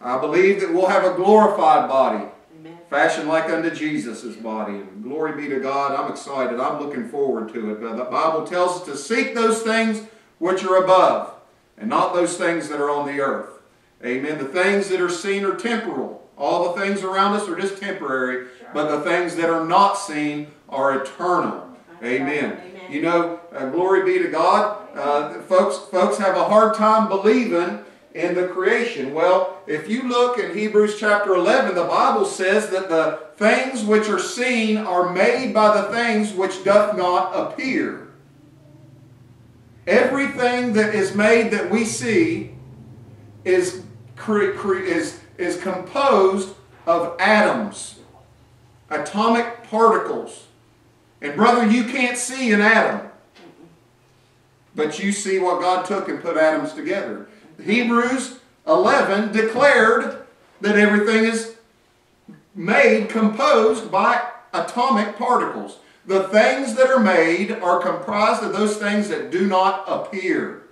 I believe that we'll have a glorified body. Amen. Fashioned like unto Jesus' body. And glory be to God. I'm excited. I'm looking forward to it. But the Bible tells us to seek those things which are above, and not those things that are on the earth. Amen. The things that are seen are temporal. All the things around us are just temporary. But the things that are not seen are eternal. Amen. Amen. You know, glory be to God. Folks have a hard time believing in the creation. Well, if you look in Hebrews chapter 11, the Bible says that the things which are seen are made by the things which doth not appear. Everything that is made that we see is composed of atoms, atomic particles. And brother, you can't see an atom, but you see what God took and put atoms together. Hebrews 11 declared that everything is made, composed by atomic particles. The things that are made are comprised of those things that do not appear.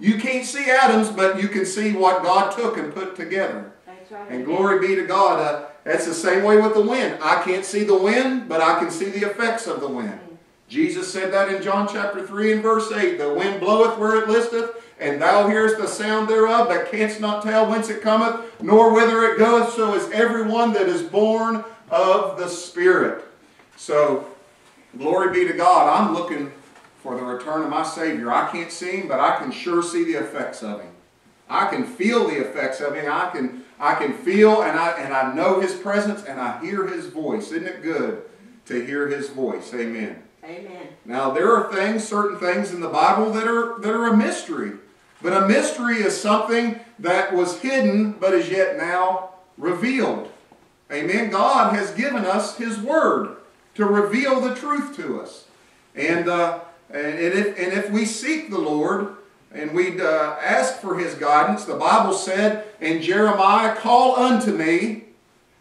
You can't see atoms, but you can see what God took and put together. That's right. And glory be to God. That's the same way with the wind. I can't see the wind, but I can see the effects of the wind. Jesus said that in John chapter 3 and verse 8. The wind bloweth where it listeth, and thou hearest the sound thereof, but canst not tell whence it cometh, nor whither it goeth. So is everyone that is born of the Spirit. So, glory be to God. I'm looking for the return of my Savior. I can't see him, but I can sure see the effects of him. I can feel the effects of him. I can feel, and I know his presence, and I hear his voice. Isn't it good to hear his voice? Amen. Amen. Now there are things, certain things in the Bible that are a mystery. But a mystery is something that was hidden, but is yet now revealed. Amen. God has given us his word to reveal the truth to us. And if we seek the Lord and we ask for his guidance, the Bible said in Jeremiah, call unto me,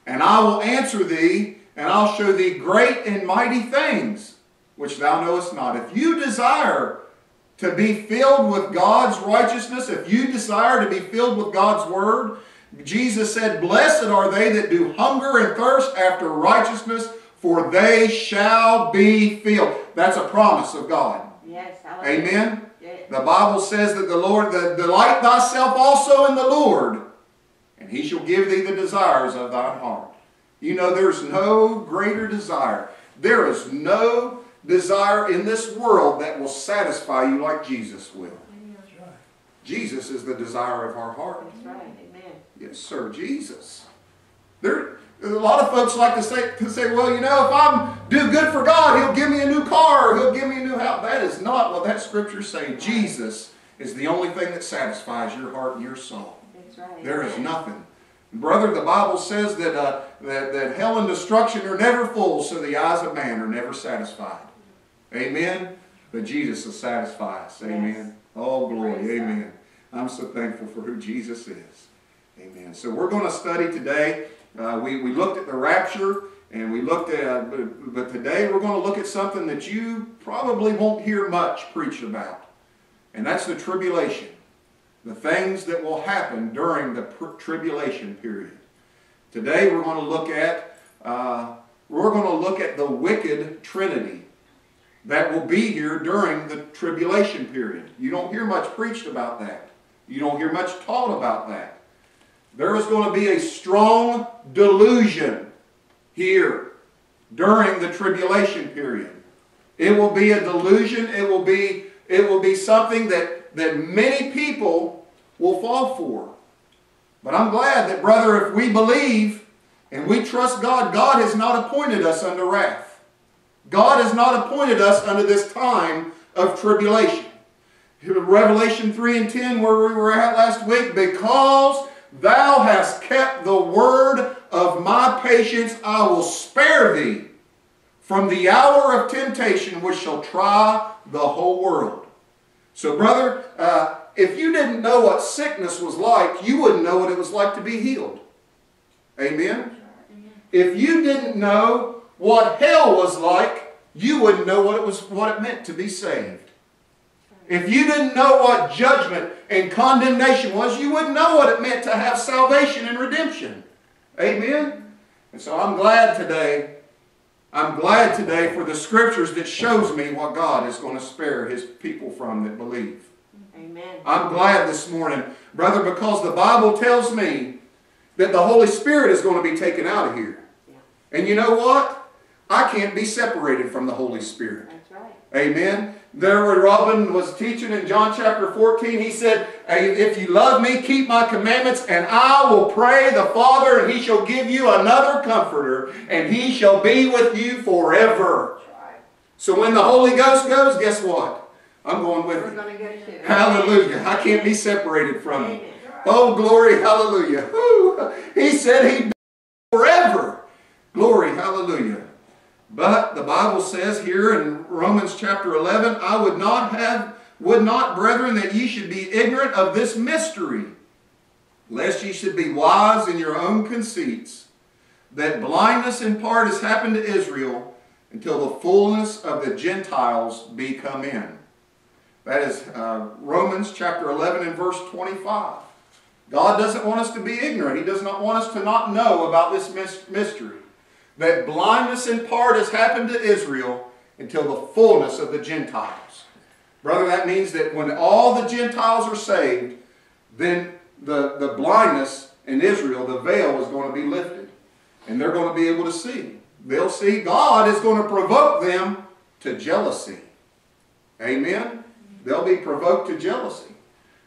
and I will answer thee, and I'll show thee great and mighty things, which thou knowest not. If you desire to be filled with God's righteousness, if you desire to be filled with God's word, Jesus said, blessed are they that do hunger and thirst after righteousness, for they shall be filled. That's a promise of God. Yes, hallelujah. Amen. Yes. The Bible says that the Lord, delight thyself also in the Lord, and he shall give thee the desires of thine heart. You know, there's no greater desire. There is no desire in this world that will satisfy you like Jesus will. That's right. Jesus is the desire of our heart. That's right. Amen. Yes, sir. Jesus. There. A lot of folks like to say, well, you know, if I do good for God, He'll give me a new car, or He'll give me a new house. That is not what that Scripture is saying. Jesus is the only thing that satisfies your heart and your soul. That's right. There is nothing. Brother, the Bible says that, that hell and destruction are never full, so the eyes of man are never satisfied. Amen? But Jesus will satisfy us. Amen? Yes. Oh, glory. Praise Amen. God. I'm so thankful for who Jesus is. Amen. So we're going to study today. We looked at the rapture, and we looked at, but today we're going to look at something that you probably won't hear much preached about. And that's the tribulation. The things that will happen during the tribulation period. Today we're going to look at, the wicked trinity that will be here during the tribulation period. You don't hear much preached about that. You don't hear much taught about that. There is going to be a strong delusion here during the tribulation period. It will be a delusion. It will be something that many people will fall for. But I'm glad that, brother, if we believe and we trust God, God has not appointed us unto wrath. God has not appointed us unto this time of tribulation. Revelation 3:10, where we were at last week, because thou hast kept the word of my patience, I will spare thee from the hour of temptation which shall try the whole world. So, brother, if you didn't know what sickness was like, you wouldn't know what it was like to be healed. Amen? If you didn't know what hell was like, you wouldn't know what it meant to be saved. If you didn't know what judgment and condemnation was, you wouldn't know what it meant to have salvation and redemption. Amen? And so I'm glad today for the Scriptures that shows me what God is going to spare His people from that believe. Amen. I'm glad this morning, brother, because the Bible tells me that the Holy Spirit is going to be taken out of here. Yeah. And you know what? I can't be separated from the Holy Spirit. That's right. Amen. There where Robin was teaching in John chapter 14, he said, if you love me, keep my commandments, and I will pray the Father, and He shall give you another comforter, and He shall be with you forever. Right. So when the Holy Ghost goes, guess what? I'm going with Him. Hallelujah. I can't be separated from Him. Oh, glory, hallelujah. Woo. He said He'd be forever. Glory, hallelujah. But the Bible says here in Romans chapter 11, I would not, brethren, that ye should be ignorant of this mystery, lest ye should be wise in your own conceits, that blindness in part has happened to Israel until the fullness of the Gentiles be come in. That is Romans chapter 11 and verse 25. God doesn't want us to be ignorant. He does not want us to not know about this mystery. That blindness in part has happened to Israel until the fullness of the Gentiles. Brother, that means that when all the Gentiles are saved, then the blindness in Israel, the veil, is going to be lifted. And they're going to be able to see. They'll see God is going to provoke them to jealousy. Amen? They'll be provoked to jealousy.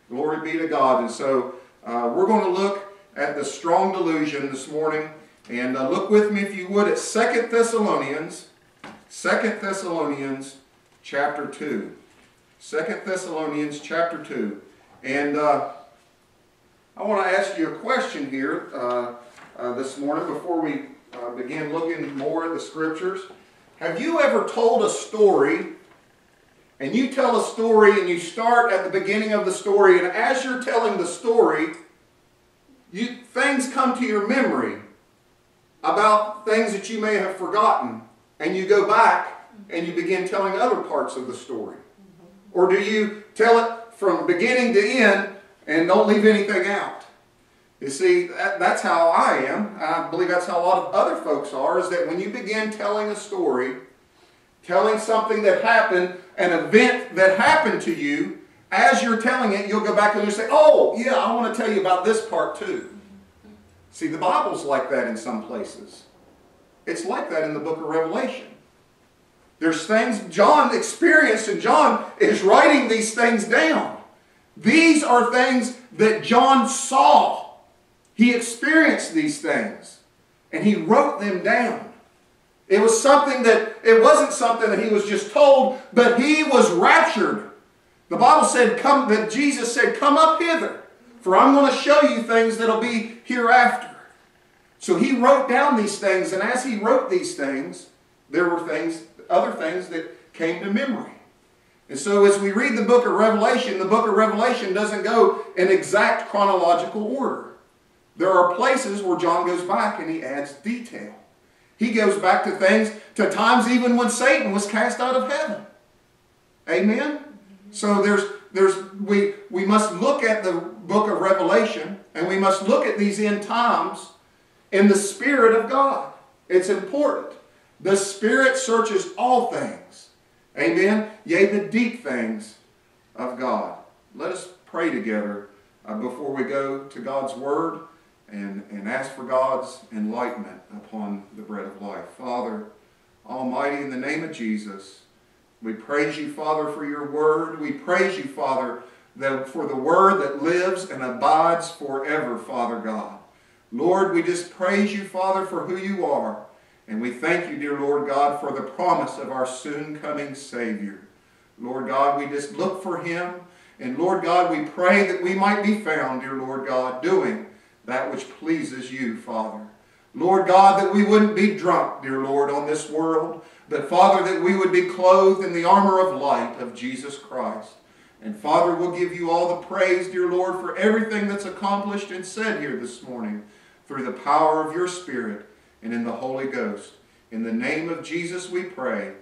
Glory be to God. And so we're going to look at the strong delusion this morning. And look with me, if you would, at 2 Thessalonians chapter 2. 2 Thessalonians chapter 2. And I want to ask you a question here this morning before we begin looking more at the Scriptures. Have you ever told a story, and you tell a story and you start at the beginning of the story, and as you're telling the story, things come to your memory about things that you may have forgotten, and you go back and you begin telling other parts of the story? Or do you tell it from beginning to end and don't leave anything out? You see, that's how I am. I believe that's how a lot of other folks are, is that when you begin telling a story, telling something that happened, an event that happened to you, as you're telling it, you'll go back and you'll say, oh, yeah, I want to tell you about this part too. See, the Bible's like that in some places. It's like that in the book of Revelation. There's things John experienced, and John is writing these things down. These are things that John saw. He experienced these things. And he wrote them down. It was something that, it wasn't something that he was just told, but he was raptured. The Bible said, "Come," that Jesus said, "Come up hither, for I'm going to show you things that'll be hereafter." So he wrote down these things, and as he wrote these things, there were things, other things that came to memory. And so as we read the book of Revelation, the book of Revelation doesn't go in exact chronological order. There are places where John goes back and he adds detail. He goes back to things, to times even when Satan was cast out of heaven. Amen? So we must look at the book of Revelation, and we must look at these end times in the Spirit of God. It's important. The Spirit searches all things. Amen? Yea, the deep things of God. Let us pray together before we go to God's Word and ask for God's enlightenment upon the bread of life. Father Almighty, in the name of Jesus, we praise you, Father, for your Word. We praise you, Father, that for the Word that lives and abides forever, Father God. Lord, we just praise you, Father, for who you are. And we thank you, dear Lord God, for the promise of our soon-coming Savior. Lord God, we just look for Him. And Lord God, we pray that we might be found, dear Lord God, doing that which pleases you, Father. Lord God, that we wouldn't be drunk, dear Lord, on this world, but Father, that we would be clothed in the armor of light of Jesus Christ. And Father, we'll give you all the praise, dear Lord, for everything that's accomplished and said here this morning through the power of your Spirit and in the Holy Ghost. In the name of Jesus we pray,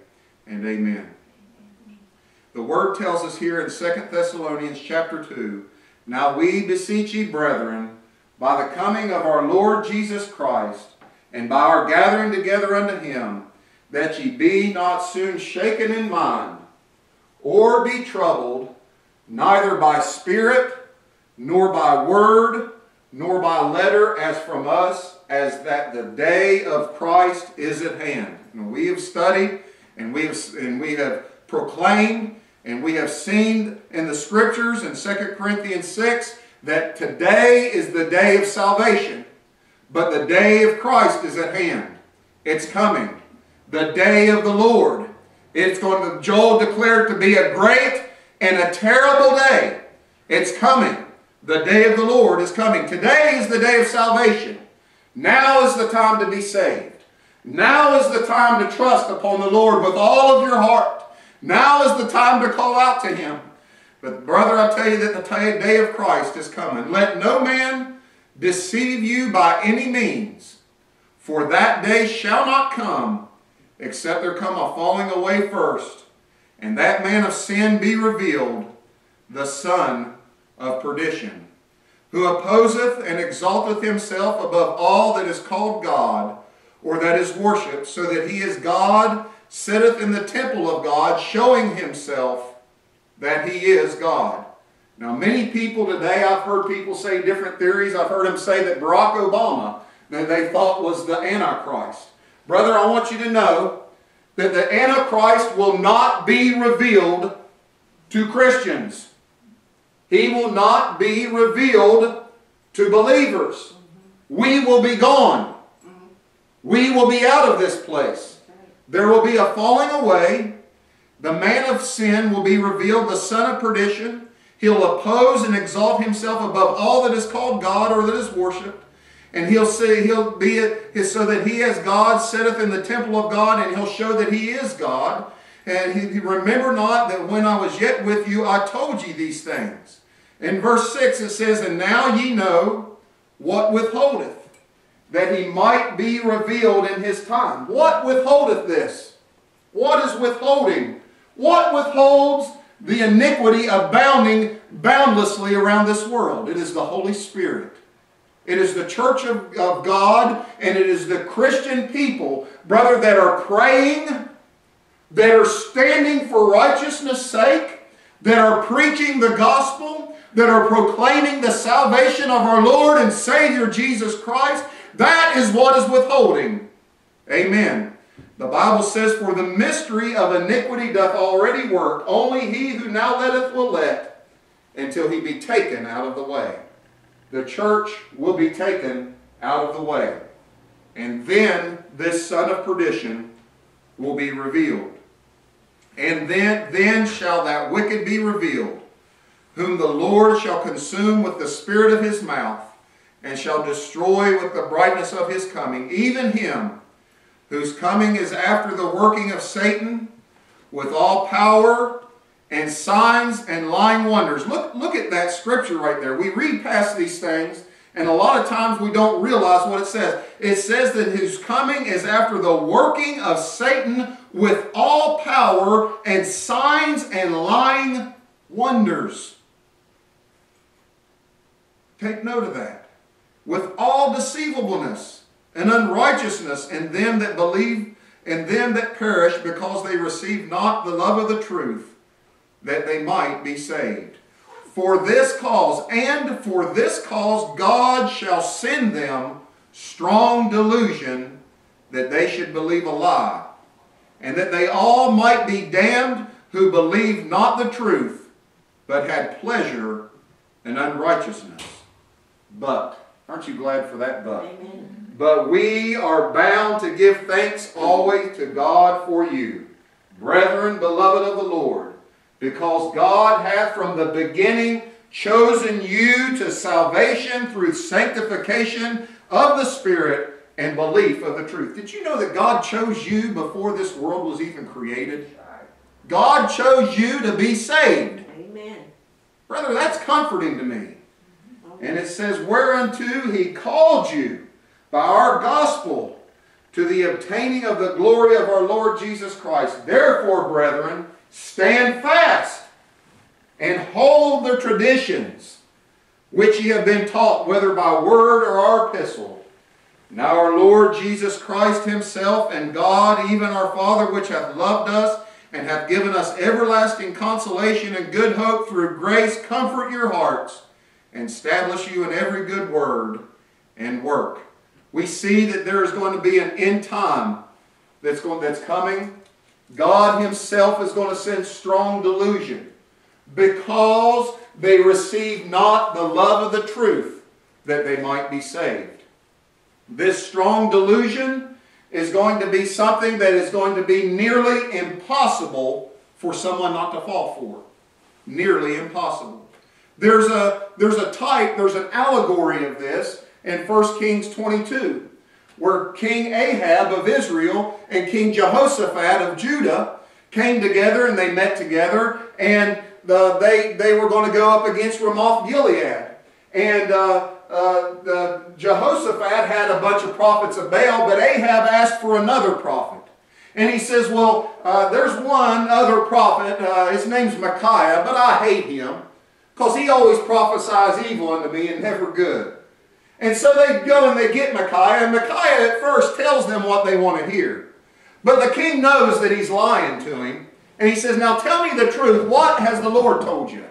and amen. The Word tells us here in 2 Thessalonians chapter 2, "Now we beseech ye, brethren, by the coming of our Lord Jesus Christ, and by our gathering together unto Him, that ye be not soon shaken in mind, or be troubled, neither by spirit, nor by word, nor by letter as from us, as that the day of Christ is at hand." And we have studied, and we have proclaimed, and we have seen in the Scriptures in 2 Corinthians 6 that today is the day of salvation, but the day of Christ is at hand. It's coming. The day of the Lord. It's going to, Joel declared, to be a great and a terrible day. It's coming. The day of the Lord is coming. Today is the day of salvation. Now is the time to be saved. Now is the time to trust upon the Lord with all of your heart. Now is the time to call out to Him. But brother, I tell you that the day of Christ is coming. "Let no man deceive you by any means, for that day shall not come, except there come a falling away first, and that man of sin be revealed, the son of perdition, who opposeth and exalteth himself above all that is called God, or that is worshipped, so that he is God, sitteth in the temple of God, showing himself that he is God." Now many people today, I've heard people say different theories. I've heard them say that Barack Obama, that they thought was the Antichrist. Brother, I want you to know that the Antichrist will not be revealed to Christians. He will not be revealed to believers. We will be gone. We will be out of this place. There will be a falling away. The man of sin will be revealed, the son of perdition. He'll oppose and exalt himself above all that is called God or that is worshipped. And he'll say, he'll be it, so that he as God sitteth in the temple of God, and he'll show that he is God. And he, "Remember not that when I was yet with you, I told you these things." In verse 6 it says, "And now ye know what withholdeth, that he might be revealed in his time." What withholdeth this? What is withholding? What withholds the iniquity abounding boundlessly around this world? It is the Holy Spirit. It is the church of God, and it is the Christian people, brother, that are praying, that are standing for righteousness' sake, that are preaching the gospel, that are proclaiming the salvation of our Lord and Savior Jesus Christ. That is what is withholding. Amen. The Bible says, "For the mystery of iniquity doth already work, only he who now letteth will let, until he be taken out of the way." The church will be taken out of the way. And then this son of perdition will be revealed. And then shall that wicked be revealed, whom the Lord shall consume with the spirit of his mouth, and shall destroy with the brightness of his coming, even him whose coming is after the working of Satan, with all power and signs and lying wonders. Look at that scripture right there. We read past these things, and a lot of times we don't realize what it says. It says that whose coming is after the working of Satan with all power and signs and lying wonders. Take note of that. With all deceivableness and unrighteousness in them that believe, and them that perish, because they receive not the love of the truth, that they might be saved. For this cause, and for this cause, God shall send them strong delusion, that they should believe a lie, and that they all might be damned who believed not the truth, but had pleasure in unrighteousness. But, aren't you glad for that but? Amen. But we are bound to give thanks always to God for you, brethren, beloved of the Lord, because God hath from the beginning chosen you to salvation through sanctification of the Spirit and belief of the truth. Did you know that God chose you before this world was even created? God chose you to be saved. Amen. Brother, that's comforting to me. And it says, whereunto he called you by our gospel to the obtaining of the glory of our Lord Jesus Christ. Therefore, brethren, stand fast and hold the traditions which ye have been taught, whether by word or our epistle. Now our Lord Jesus Christ himself, and God, even our Father, which hath loved us and hath given us everlasting consolation and good hope through grace, comfort your hearts and establish you in every good word and work. We see that there is going to be an end time that's coming. God himself is going to send strong delusion, because they receive not the love of the truth, that they might be saved. This strong delusion is going to be something that is going to be nearly impossible for someone not to fall for. Nearly impossible. There's a type, there's an allegory of this in 1 Kings 22, where King Ahab of Israel and King Jehoshaphat of Judah came together, and they met together, and they were going to go up against Ramoth Gilead. And Jehoshaphat had a bunch of prophets of Baal, but Ahab asked for another prophet. And he says, well, there's one other prophet, his name's Micaiah, but I hate him, because he always prophesies evil unto me and never good. And so they go and they get Micaiah, and Micaiah at first tells them what they want to hear. But the king knows that he's lying to him, and he says, now tell me the truth, what has the Lord told you?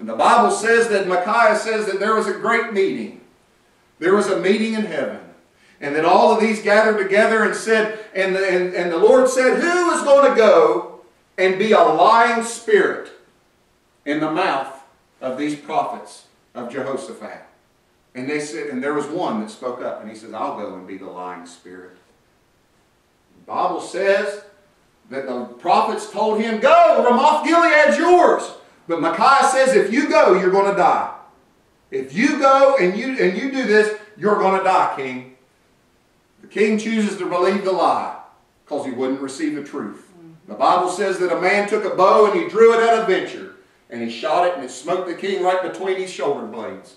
And the Bible says that Micaiah says that there was a great meeting. There was a meeting in heaven. And then all of these gathered together and said, and the Lord said, who is going to go and be a lying spirit in the mouth of these prophets of Jehoshaphat? And they said, and there was one that spoke up, and he says, I'll go and be the lying spirit. The Bible says that the prophets told him, go, Ramoth Gilead's yours. But Micaiah says, if you go, you're going to die. If you go and you do this, you're going to die, king. The king chooses to believe the lie, because he wouldn't receive the truth. The Bible says that a man took a bow and he drew it at a venture, and he shot it, and it smoked the king right between his shoulder blades.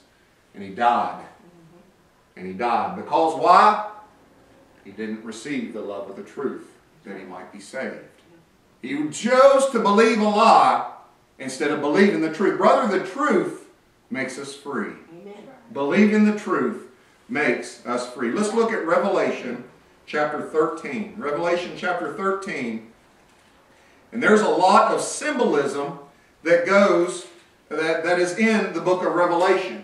And he died. And he died. Because why? He didn't receive the love of the truth, that he might be saved. He chose to believe a lie instead of believing the truth. Brother, the truth makes us free. Amen. Believing the truth makes us free. Let's look at Revelation chapter 13. Revelation chapter 13. And there's a lot of symbolism that is in the book of Revelation.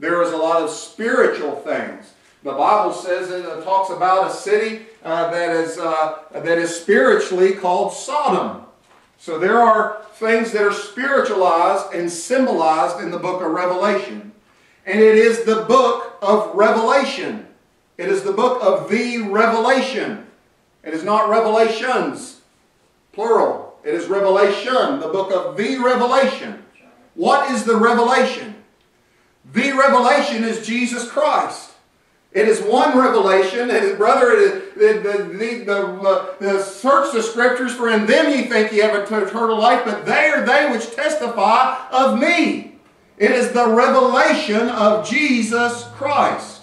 There is a lot of spiritual things. The Bible says it talks about a city that is spiritually called Sodom. So there are things that are spiritualized and symbolized in the book of Revelation. And it is the book of Revelation It is the book of the Revelation. It is not revelations, plural. It is Revelation, the book of the Revelation. What is the revelation? The revelation is Jesus Christ. It is one revelation, and brother, search the Scriptures, for in them ye think ye have eternal life, but they are they which testify of me. It is the revelation of Jesus Christ.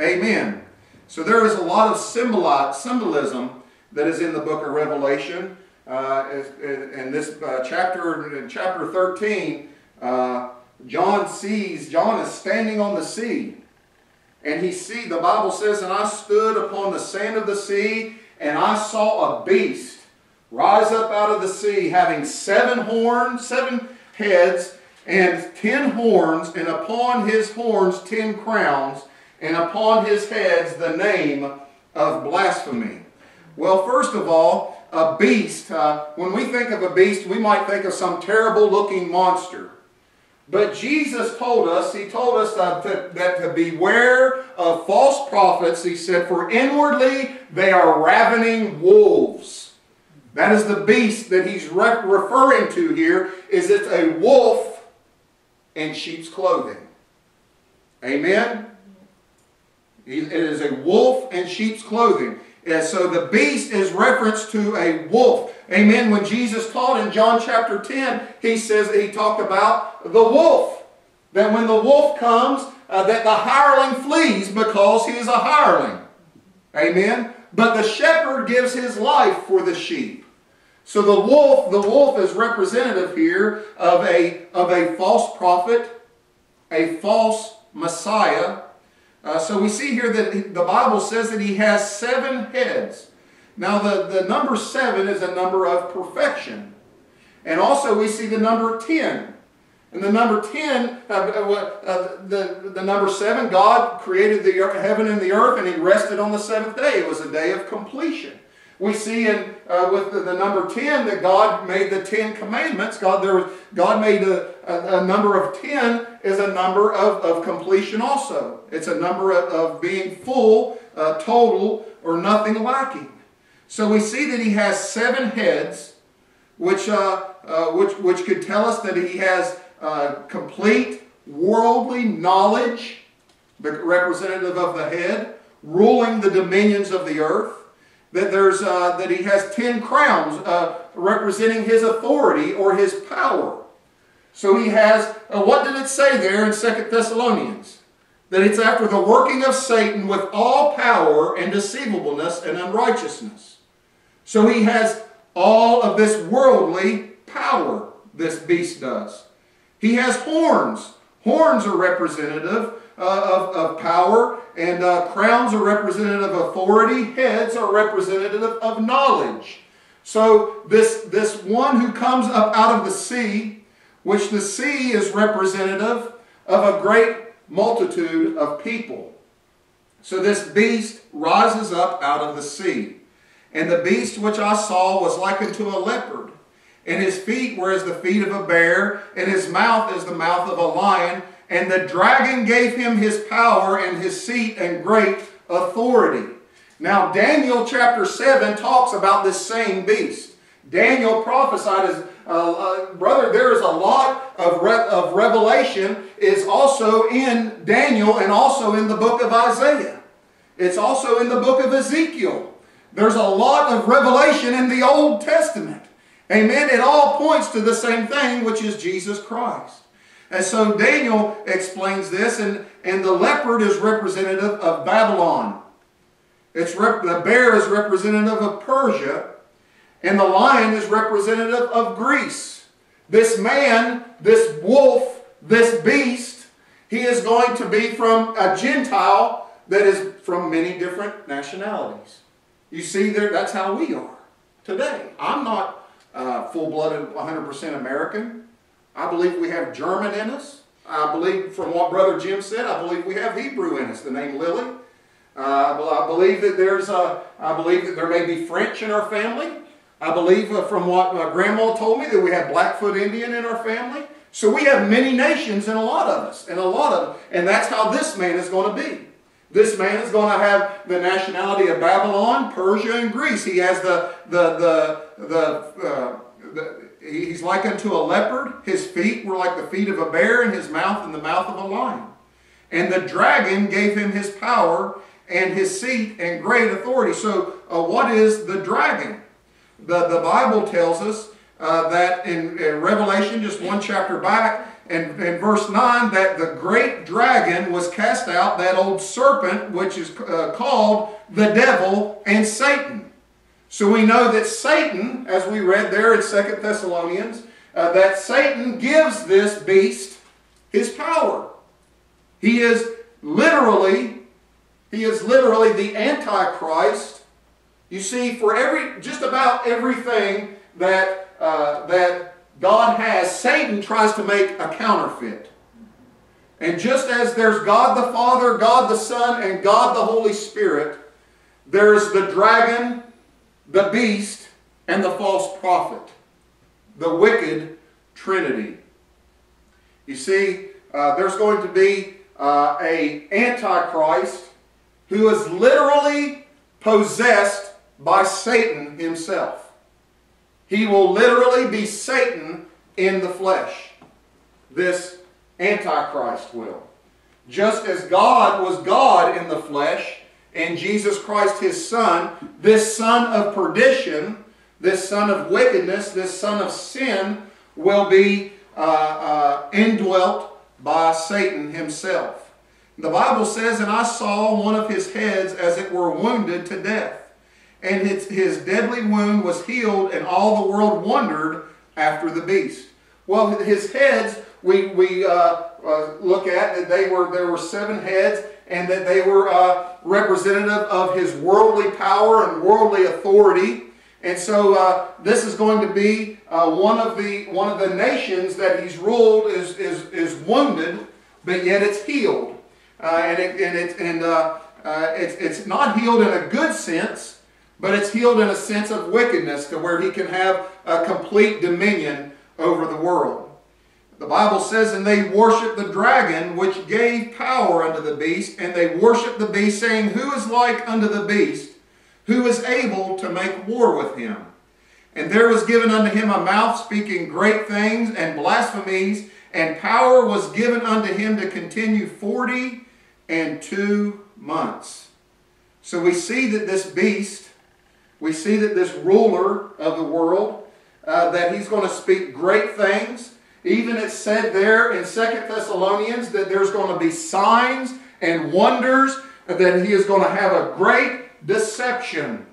Amen. So there is a lot of symbolism that is in the book of Revelation. In this chapter 13, John is standing on the sea. And the Bible says, and I stood upon the sand of the sea, and I saw a beast rise up out of the sea, having seven heads, and 10 horns, and upon his horns 10 crowns, and upon his heads the name of blasphemy. Well, first of all, a beast. When we think of a beast, we might think of some terrible-looking monster. But Jesus told us, He told us that to beware of false prophets. He said, for inwardly they are ravening wolves. That is the beast that He's referring to here, is it's a wolf in sheep's clothing. Amen? It is a wolf in sheep's clothing. And so the beast is reference to a wolf. Amen. When Jesus taught in John chapter 10, He says that He talked about the wolf. That when the wolf comes, that the hireling flees because he is a hireling. Amen. But the shepherd gives his life for the sheep. So the wolf is representative here of a false prophet, a false Messiah. So we see here that the Bible says that he has 7 heads. Now the number 7 is a number of perfection. And also we see the number 10. And the number 10, the number 7, God created the heaven and the earth, and He rested on the 7th day. It was a day of completion. We see with the number 10 that God made the 10 commandments. God made a number of 10 is a number of completion also. It's a number of being full, total, or nothing lacking. So we see that He has 7 heads, which could tell us that He has complete worldly knowledge, the representative of the head, ruling the dominions of the earth. That He has 10 crowns representing His authority or His power. So He has, what did it say there in 2 Thessalonians? That it's after the working of Satan with all power and deceivableness and unrighteousness. So He has all of this worldly power, this beast does. He has horns. Horns are representative of power, and crowns are representative of authority. Heads are representative of knowledge. So this one who comes up out of the sea, which the sea is representative of a great multitude of people. So this beast rises up out of the sea. And the beast which I saw was like unto a leopard, and his feet were as the feet of a bear, and his mouth as the mouth of a lion. And the dragon gave him his power and his seat and great authority. Now Daniel chapter 7 talks about this same beast. Daniel prophesied as, brother, there is a lot of revelation is also in Daniel and also in the book of Isaiah. It's also in the book of Ezekiel. There's a lot of revelation in the Old Testament. Amen. It all points to the same thing, which is Jesus Christ. And so Daniel explains this, and the leopard is representative of Babylon. The bear is representative of Persia, and the lion is representative of Greece. This man, this wolf, this beast, he is going to be from a Gentile that is from many different nationalities. You see, that's how we are today. I'm not full-blooded 100% American. I believe we have German in us. I believe, from what Brother Jim said, I believe we have Hebrew in us. The name Lily. I believe that there may be French in our family. I believe, from what my Grandma told me, that we have Blackfoot Indian in our family. So we have many nations in a lot of us, and that's how this man is going to be. This man is going to have the nationality of Babylon, Persia, and Greece. He has he's like unto a leopard. His feet were like the feet of a bear, and his mouth and the mouth of a lion. And the dragon gave him his power and his seat and great authority. So what is the dragon? The Bible tells us that in Revelation, just one chapter back, and in verse 9, that the great dragon was cast out, that old serpent, which is called the devil and Satan. So we know that Satan, as we read there in 2 Thessalonians, that Satan gives this beast his power. He is literally the Antichrist. You see, for just about everything that God has, Satan tries to make a counterfeit. And just as there's God the Father, God the Son, and God the Holy Spirit, there's the dragon, the beast, and the false prophet. The wicked trinity. You see, there's going to be an Antichrist who is literally possessed by Satan himself. He will literally be Satan in the flesh. This Antichrist will. Just as God was God in the flesh, and Jesus Christ His Son, this son of perdition, this son of wickedness, this son of sin, will be indwelt by Satan himself. The Bible says, "And I saw one of his heads as it were wounded to death. And his deadly wound was healed, and all the world wondered after the beast." Well, his heads, we look at that there were seven heads, and that they were representative of his worldly power and worldly authority. And so this is going to be one of the nations that he's ruled is wounded, but yet it's healed, and it's not healed in a good sense. But it's healed in a sense of wickedness, to where he can have a complete dominion over the world. The Bible says, "And they worshiped the dragon, which gave power unto the beast. And they worshiped the beast, saying, Who is like unto the beast? Who is able to make war with him? And there was given unto him a mouth speaking great things and blasphemies. And power was given unto him to continue 42 months. So we see that this beast, we see that this ruler of the world, that he's going to speak great things. Even it's said there in 2 Thessalonians that there's going to be signs and wonders, that he is going to have a great deception.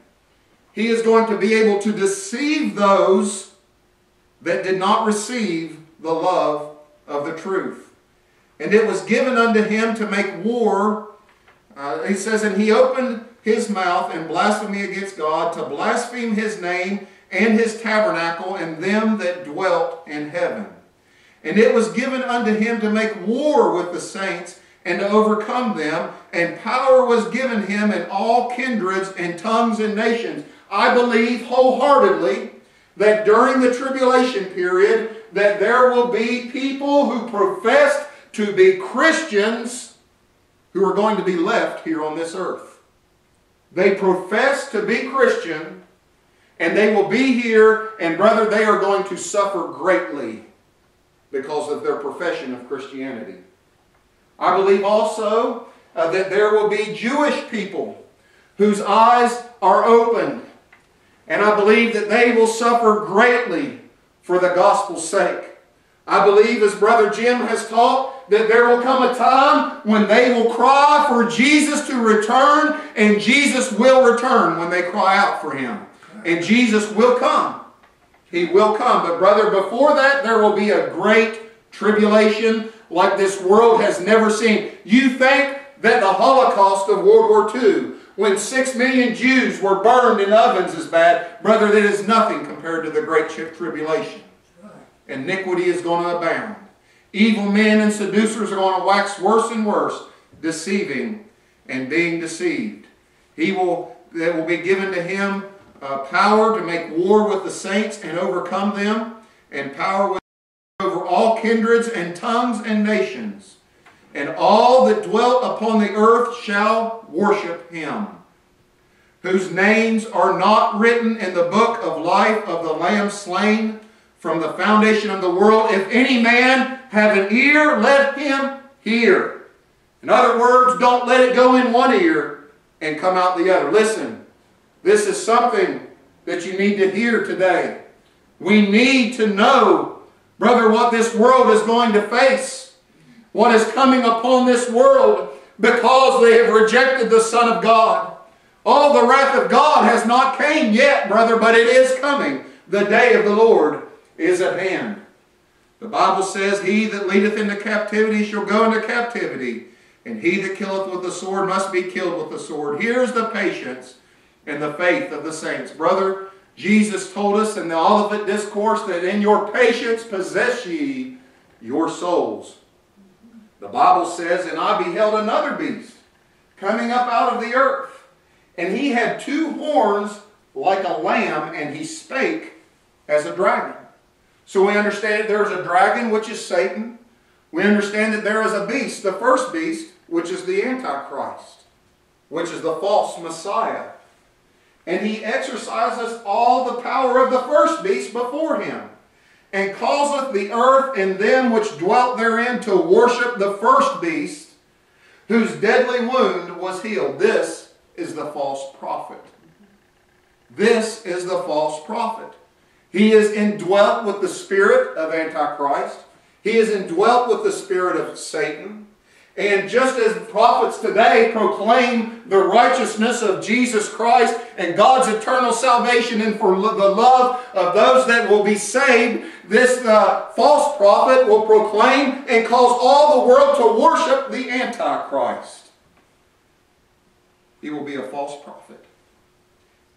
He is going to be able to deceive those that did not receive the love of the truth. And it was given unto him to make war. He says, "And he opened his mouth and blasphemy against God, to blaspheme his name and his tabernacle and them that dwelt in heaven. And it was given unto him to make war with the saints and to overcome them. And power was given him in all kindreds and tongues and nations." I believe wholeheartedly that during the tribulation period, that there will be people who profess to be Christians who are going to be left here on this earth. They profess to be Christian, and they will be here, and brother, they are going to suffer greatly because of their profession of Christianity. I believe also that there will be Jewish people whose eyes are opened, and I believe that they will suffer greatly for the gospel's sake. I believe, as Brother Jim has taught, that there will come a time when they will cry for Jesus to return, and Jesus will return when they cry out for Him. And Jesus will come. He will come. But brother, before that, there will be a great tribulation like this world has never seen. You think that the Holocaust of World War II, when 6 million Jews were burned in ovens, is bad. Brother, that is nothing compared to the great tribulation. Iniquity is going to abound. Evil men and seducers are going to wax worse and worse, deceiving and being deceived. There will be given to him power to make war with the saints and overcome them, and power over all kindreds and tongues and nations. and all that dwell upon the earth shall worship him, whose names are not written in the book of life of the Lamb slain from the foundation of the world. If any man have an ear, let him hear. In other words, don't let it go in one ear and come out the other. Listen, this is something that you need to hear today. We need to know, brother, what this world is going to face, what is coming upon this world because they have rejected the Son of God. Oh, the wrath of God has not came yet, brother, but it is coming. The day of the Lord is at hand. The Bible says, he that leadeth into captivity shall go into captivity, and he that killeth with the sword must be killed with the sword. Here's the patience and the faith of the saints. Brother, Jesus told us in the Olivet Discourse that in your patience possess ye your souls. The Bible says, and I beheld another beast coming up out of the earth, and he had two horns like a lamb, and he spake as a dragon. So we understand that there is a dragon, which is Satan. We understand that there is a beast, the first beast, which is the Antichrist, which is the false Messiah. And he exercises all the power of the first beast before him, and causeth the earth and them which dwelt therein to worship the first beast, whose deadly wound was healed. This is the false prophet. This is the false prophet. He is indwelt with the spirit of Antichrist. He is indwelt with the spirit of Satan. And just as prophets today proclaim the righteousness of Jesus Christ and God's eternal salvation and for the love of those that will be saved, this false prophet will proclaim and cause all the world to worship the Antichrist. He will be a false prophet.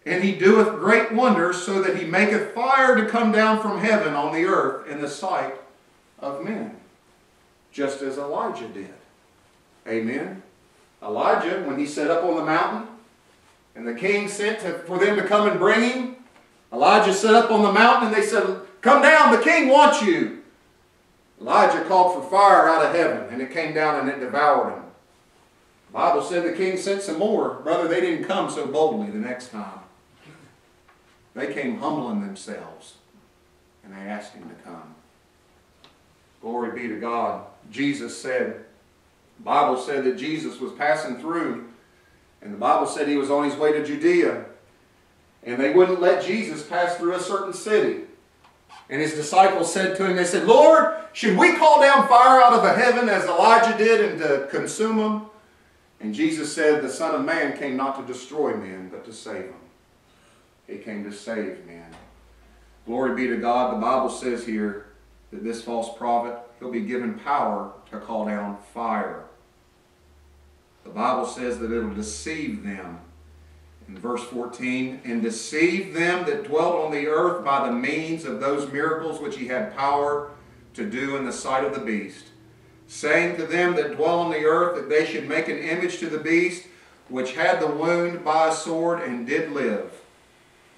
And he doeth great wonders, so that he maketh fire to come down from heaven on the earth in the sight of men, just as Elijah did. Amen. Elijah, when he set up on the mountain, and the king sent for them to come and bring him, Elijah set up on the mountain, and they said, "Come down, the king wants you." Elijah called for fire out of heaven, and it came down and it devoured him. The Bible said the king sent some more. Brother, they didn't come so boldly the next time. They came humbling themselves, and they asked him to come. Glory be to God. Jesus said, the Bible said that Jesus was passing through, and the Bible said he was on his way to Judea, and they wouldn't let Jesus pass through a certain city. And his disciples said to him, they said, "Lord, should we call down fire out of the heaven as Elijah did and to consume them?" And Jesus said, "The Son of Man came not to destroy men, but to save them." He came to save men. Glory be to God. The Bible says here that this false prophet, he'll be given power to call down fire. The Bible says that it'll deceive them. In verse 14, "And deceive them that dwelt on the earth by the means of those miracles which he had power to do in the sight of the beast, saying to them that dwell on the earth that they should make an image to the beast, which had the wound by a sword and did live.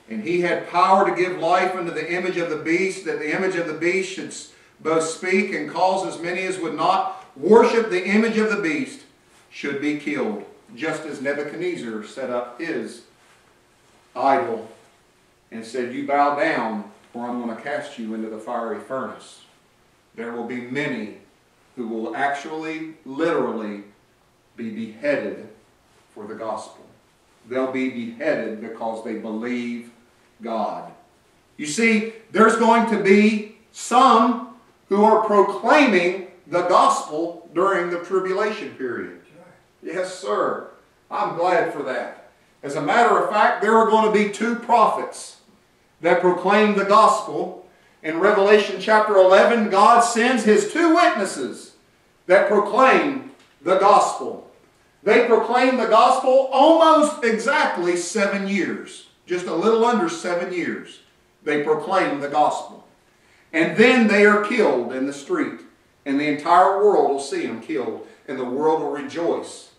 And he had power to give life unto the image of the beast, that the image of the beast should both speak and cause as many as would not worship the image of the beast should be killed," just as Nebuchadnezzar set up his idol and said, "You bow down, or I'm going to cast you into the fiery furnace." There will be many who will actually, literally be beheaded for the gospel. They'll be beheaded because they believe God. You see, there's going to be some who are proclaiming the gospel during the tribulation period. Yes, sir. I'm glad for that. As a matter of fact, there are going to be two prophets that proclaim the gospel. In Revelation chapter 11, God sends his two witnesses that proclaim the gospel. They proclaim the gospel almost exactly 7 years. Just a little under 7 years. They proclaim the gospel. And then they are killed in the street. And the entire world will see them killed. And the world will rejoice.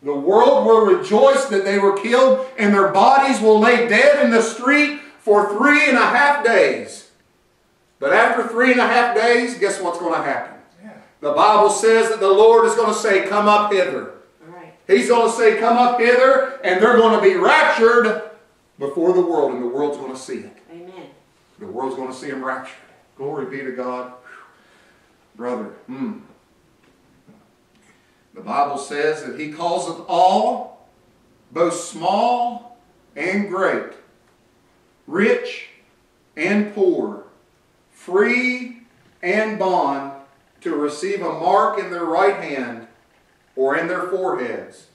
The world will rejoice that they were killed, and their bodies will lay dead in the street for 3.5 days. But after 3.5 days, guess what's going to happen? Yeah. The Bible says that the Lord is going to say, come up hither. Right. He's going to say, come up hither, and they're going to be raptured before the world, and the world's going to see it. Amen. The world's going to see them raptured. Glory be to God. Brother, the Bible says that He causeth all, both small and great, rich and poor, free and bond, to receive a mark in their right hand or in their foreheads,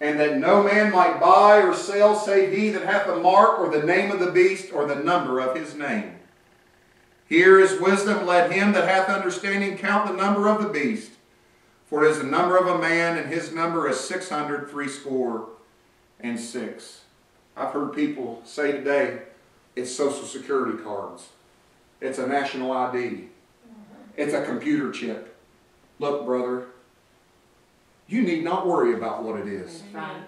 and that no man might buy or sell save he that hath the mark or the name of the beast or the number of his name. Here is wisdom, let him that hath understanding count the number of the beast, for it is the number of a man, and his number is 666. I've heard people say today, it's Social Security cards. It's a national ID. It's a computer chip. Look, brother, you need not worry about what it is. Amen.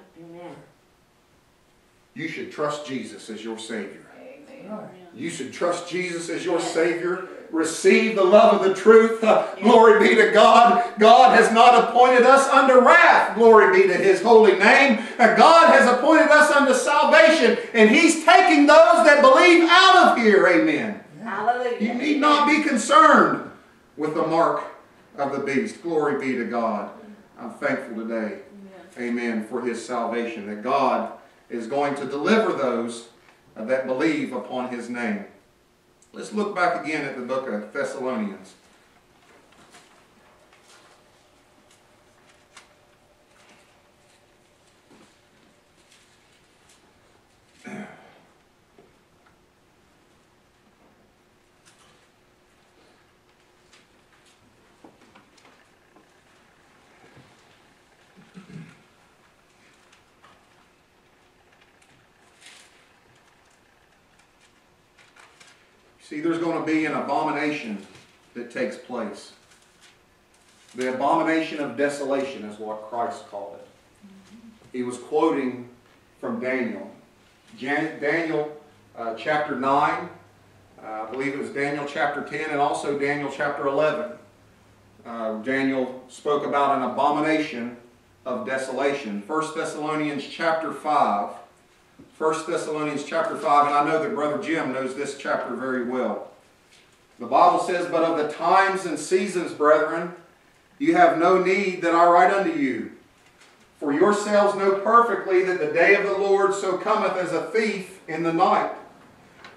You should trust Jesus as your Savior. Amen. You should trust Jesus as your Savior. Receive the love of the truth. Glory be to God. God has not appointed us unto wrath. Glory be to His holy name. God has appointed us unto salvation. And He's taking those that believe out of here. Amen. Hallelujah. You need not be concerned with the mark of the beast. Glory be to God. I'm thankful today. Amen. For His salvation. That God is going to deliver those that believe upon His name. Let's look back again at the book of Thessalonians. See, there's going to be an abomination that takes place. The abomination of desolation is what Christ called it. He was quoting from Daniel. Daniel chapter 9, I believe it was Daniel chapter 10, and also Daniel chapter 11. Daniel spoke about an abomination of desolation. 1 Thessalonians chapter 5. 1 Thessalonians chapter 5, and I know that Brother Jim knows this chapter very well. The Bible says, but of the times and seasons, brethren, you have no need that I write unto you. For yourselves know perfectly that the day of the Lord so cometh as a thief in the night.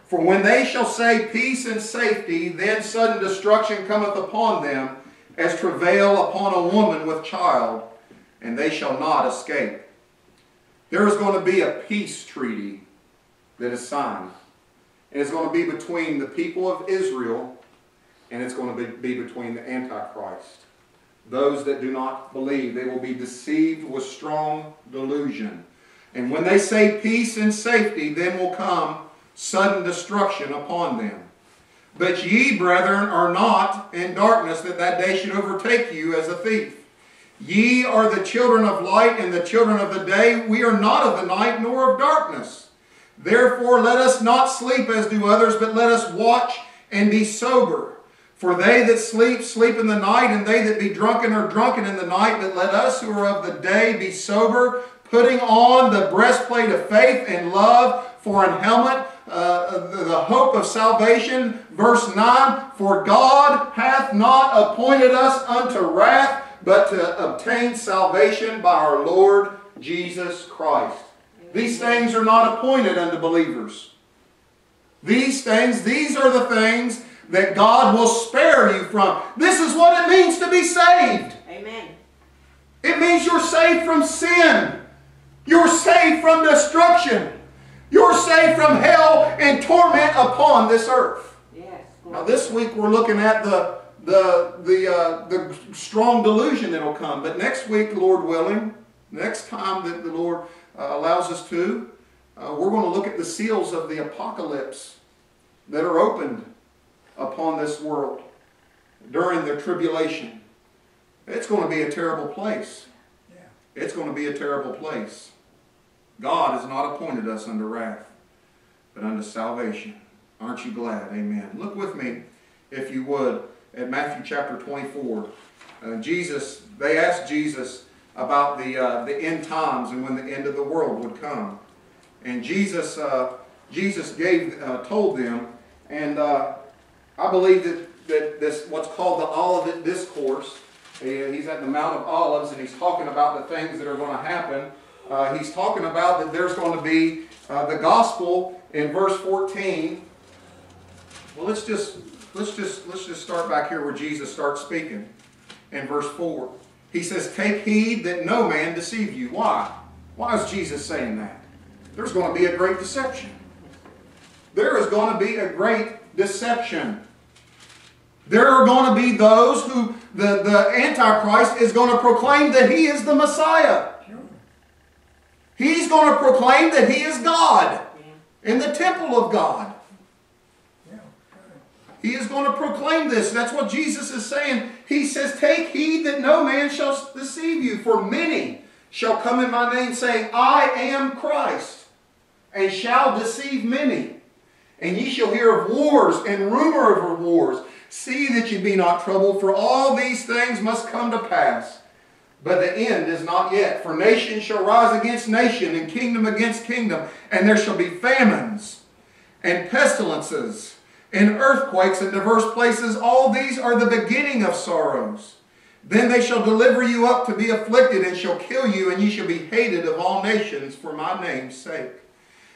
For when they shall say peace and safety, then sudden destruction cometh upon them, as travail upon a woman with child, and they shall not escape. There is going to be a peace treaty that is signed. And it's going to be between the people of Israel, and it's going to be between the Antichrist. Those that do not believe, they will be deceived with strong delusion. And when they say peace and safety, then will come sudden destruction upon them. But ye, brethren, are not in darkness, that that day should overtake you as a thief. Ye are the children of light and the children of the day. We are not of the night nor of darkness. Therefore let us not sleep as do others, but let us watch and be sober. For they that sleep, sleep in the night, and they that be drunken are drunken in the night. But let us who are of the day be sober, putting on the breastplate of faith and love, for an helmet, the hope of salvation. Verse 9, for God hath not appointed us unto wrath, but to obtain salvation by our Lord Jesus Christ. Amen. These things are not appointed unto believers. These things, these are the things that God will spare you from. This is what it means to be saved. Amen. It means you're saved from sin. You're saved from destruction. You're saved from hell and torment upon this earth. Yes. Now this week we're looking at the strong delusion that will come. But next week, Lord willing, next time that the Lord allows us to, we're going to look at the seals of the apocalypse that are opened upon this world during the tribulation. It's going to be a terrible place. Yeah. It's going to be a terrible place. God has not appointed us unto wrath, but unto salvation. Aren't you glad? Amen. Look with me, if you would, at Matthew chapter 24. They asked Jesus about the end times and when the end of the world would come. And Jesus told them, and I believe that this, what's called the Olivet Discourse, he's at the Mount of Olives, and he's talking about the things that are going to happen. He's talking about that there's going to be the gospel in verse 14. Well, let's just start back here where Jesus starts speaking in verse 4. He says, "Take heed that no man deceive you." Why? Why is Jesus saying that? There's going to be a great deception. There is going to be a great deception. There are going to be those who the Antichrist is going to proclaim that he is the Messiah. He's going to proclaim that he is God in the temple of God. He is going to proclaim this. That's what Jesus is saying. He says, "Take heed that no man shall deceive you, for many shall come in my name, saying, I am Christ, and shall deceive many. And ye shall hear of wars and rumor of wars. See that ye be not troubled, for all these things must come to pass. But the end is not yet. For nation shall rise against nation, and kingdom against kingdom. And there shall be famines, and pestilences, and earthquakes in diverse places. All these are the beginning of sorrows. Then they shall deliver you up to be afflicted, and shall kill you, and ye shall be hated of all nations for my name's sake.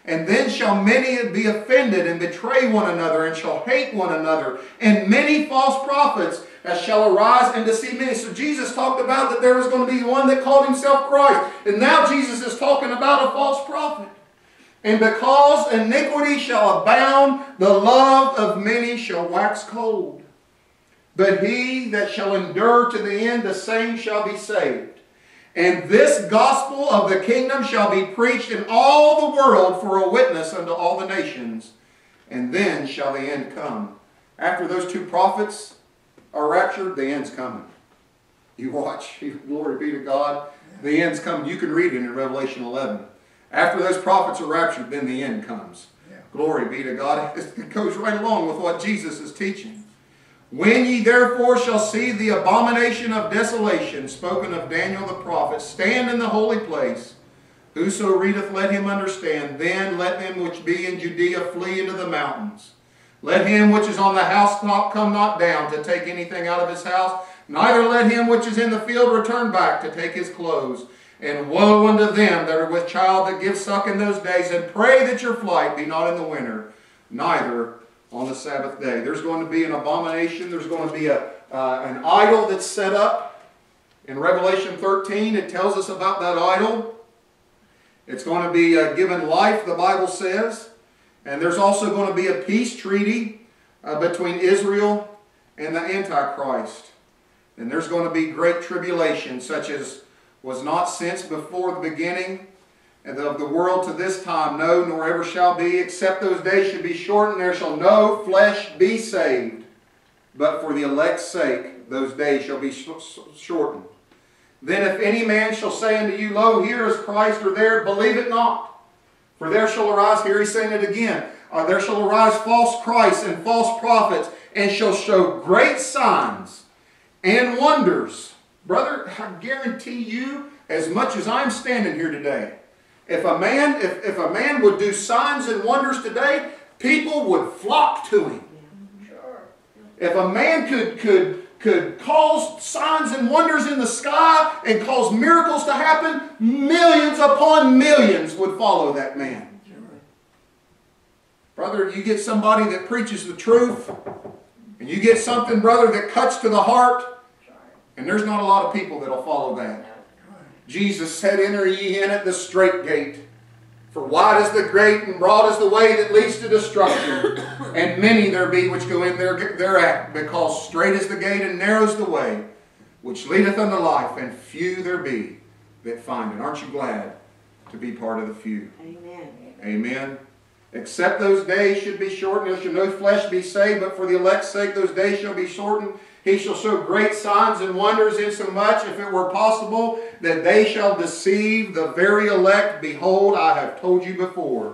And then shall many be offended, and betray one another, and shall hate one another. And many false prophets shall arise and deceive many." So Jesus talked about that there was going to be one that called himself Christ. And now Jesus is talking about a false prophet. "And because iniquity shall abound, the love of many shall wax cold. But he that shall endure to the end, the same shall be saved. And this gospel of the kingdom shall be preached in all the world for a witness unto all the nations, and then shall the end come." After those two prophets are raptured, the end's coming. You watch. Glory be to God. The end's coming. You can read it in Revelation 11. After those prophets are raptured, then the end comes. Glory be to God. It goes right along with what Jesus is teaching. "When ye therefore shall see the abomination of desolation, spoken of Daniel the prophet, stand in the holy place. Whoso readeth, let him understand. Then let them which be in Judea flee into the mountains. Let him which is on the housetop come not down to take anything out of his house. Neither let him which is in the field return back to take his clothes. And woe unto them that are with child that give suck in those days, and pray that your flight be not in the winter, neither on the Sabbath day." There's going to be an abomination. There's going to be an idol that's set up. In Revelation 13, it tells us about that idol. It's going to be given life, the Bible says. And there's also going to be a peace treaty between Israel and the Antichrist. And there's going to be great tribulation, such as was not since before the beginning of the world to this time, no, nor ever shall be, except those days should be shortened. There shall no flesh be saved, but for the elect's sake those days shall be shortened. "Then if any man shall say unto you, Lo, here is Christ, or there, believe it not. For there shall arise," here he's saying it again, "there shall arise false Christs and false prophets, and shall show great signs and wonders." Brother, I guarantee you, as much as I'm standing here today, if a man would do signs and wonders today, people would flock to him. If a man could cause signs and wonders in the sky and cause miracles to happen, millions upon millions would follow that man. Brother, you get somebody that preaches the truth, and you get something, brother, that cuts to the heart, and there's not a lot of people that'll follow that. Jesus said, "Enter ye in at the straight gate. For wide is the gate, and broad is the way that leads to destruction. And many there be which go in thereat, because straight is the gate, and narrow is the way, which leadeth unto life, and few there be that find it." Aren't you glad to be part of the few? Amen. Amen. "Except those days should be shortened, there shall no flesh be saved, but for the elect's sake those days shall be shortened. He shall show great signs and wonders, insomuch, if it were possible, that they shall deceive the very elect. Behold, I have told you before.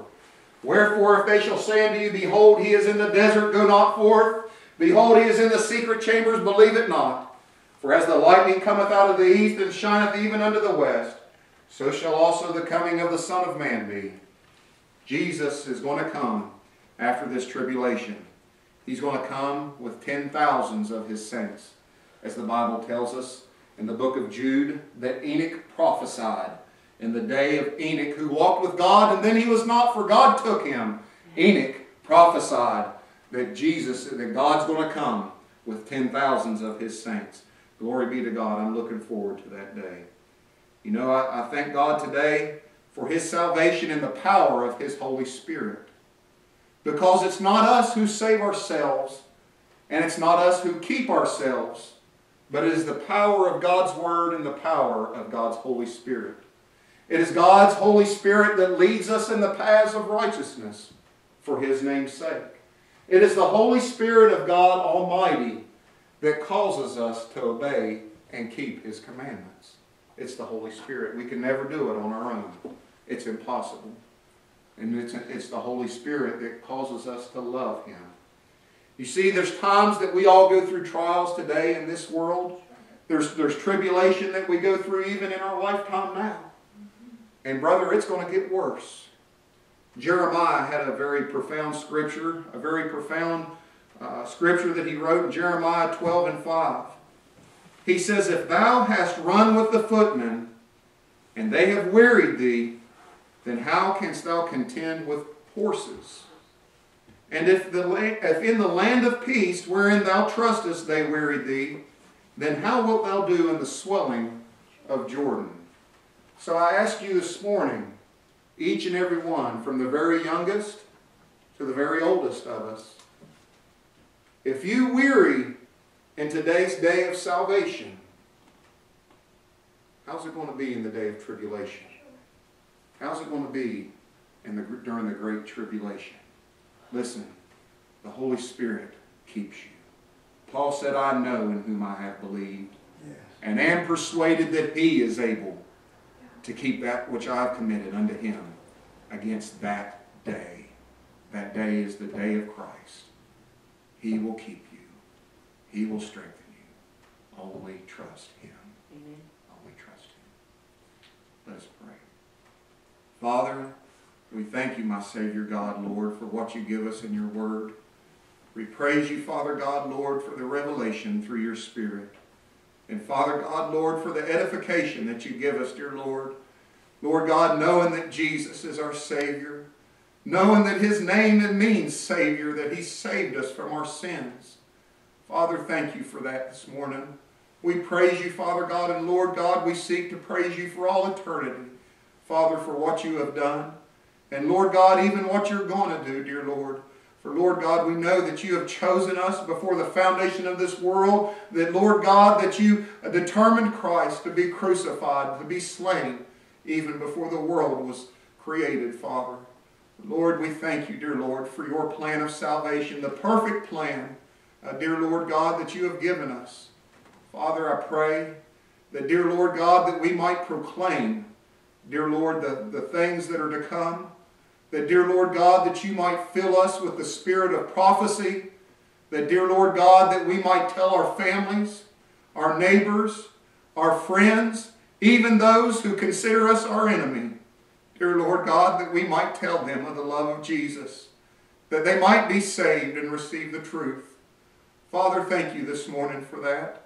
Wherefore, if they shall say unto you, Behold, he is in the desert, go not forth. Behold, he is in the secret chambers, believe it not. For as the lightning cometh out of the east, and shineth even unto the west, so shall also the coming of the Son of Man be. Jesus is going to come after this tribulation. He's going to come with 10,000s of his saints, as the Bible tells us in the book of Jude, that Enoch prophesied in the day of Enoch, who walked with God, and then he was not, for God took him. Enoch prophesied that Jesus, that God's going to come with 10,000s of his saints. Glory be to God. I'm looking forward to that day. You know, I thank God today for his salvation and the power of his Holy Spirit. Because it's not us who save ourselves, and it's not us who keep ourselves, but it is the power of God's Word and the power of God's Holy Spirit. It is God's Holy Spirit that leads us in the paths of righteousness for his name's sake. It is the Holy Spirit of God Almighty that causes us to obey and keep his commandments. It's the Holy Spirit. We can never do it on our own. It's impossible. And it's the Holy Spirit that causes us to love him. You see, there's times that we all go through trials today in this world. There's tribulation that we go through even in our lifetime now. And brother, it's going to get worse. Jeremiah had a very profound scripture, that he wrote in Jeremiah 12:5. He says, if thou hast run with the footmen, and they have wearied thee, then how canst thou contend with horses? And if in the land of peace, wherein thou trustest, they wearied thee, then how wilt thou do in the swelling of Jordan? So I ask you this morning, each and every one, from the very youngest to the very oldest of us, if you weary in today's day of salvation, how's it going to be in the day of tribulation? How's it going to be during the Great Tribulation? Listen, the Holy Spirit keeps you. Paul said, I know in whom I have believed, yes, and am persuaded that he is able to keep that which I have committed unto him against that day. That day is the day of Christ. He will keep you. He will strengthen you. Only trust him. Amen. Only trust him. Let us pray. Father, we thank you, my Savior God, Lord, for what you give us in your word. We praise you, Father God, Lord, for the revelation through your Spirit. And Father God, Lord, for the edification that you give us, dear Lord. Lord God, knowing that Jesus is our Savior, knowing that his name means Savior, that he saved us from our sins. Father, thank you for that this morning. We praise you, Father God, and Lord God, we seek to praise you for all eternity. Father, for what you have done. And Lord God, even what you're going to do, dear Lord. For Lord God, we know that you have chosen us before the foundation of this world. That Lord God, that you determined Christ to be crucified, to be slain, even before the world was created, Father. Lord, we thank you, dear Lord, for your plan of salvation. The perfect plan, dear Lord God, that you have given us. Father, I pray that, dear Lord God, that we might proclaim, dear Lord, the things that are to come. That, dear Lord God, that you might fill us with the spirit of prophecy. That, dear Lord God, that we might tell our families, our neighbors, our friends, even those who consider us our enemy. Dear Lord God, that we might tell them of the love of Jesus. That they might be saved and receive the truth. Father, thank you this morning for that.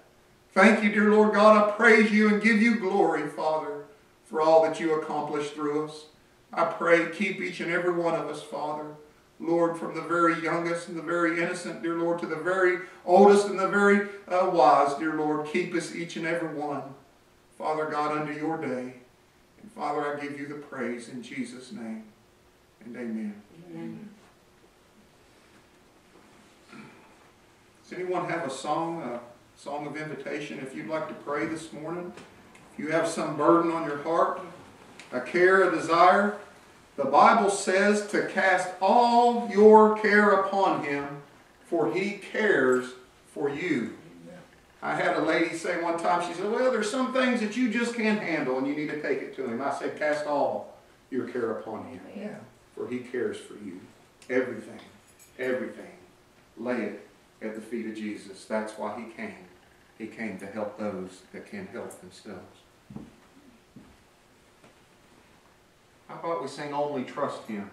Thank you, dear Lord God. I praise you and give you glory, Father, for all that you accomplished through us. I pray, keep each and every one of us, Father. Lord, from the very youngest and the very innocent, dear Lord, to the very oldest and the very wise, dear Lord, keep us each and every one, Father God, under your day. And Father, I give you the praise in Jesus' name. And amen. Amen. Does anyone have a song of invitation? If you'd like to pray this morning, you have some burden on your heart, a care, a desire. The Bible says to cast all your care upon him, for he cares for you. Amen. I had a lady say one time, she said, well, there's some things that you just can't handle and you need to take it to him. I said, cast all your care upon him, yeah, for he cares for you. Everything, everything. Lay it at the feet of Jesus. That's why he came. He came to help those that can't help themselves. How about we sing Only Trust Him?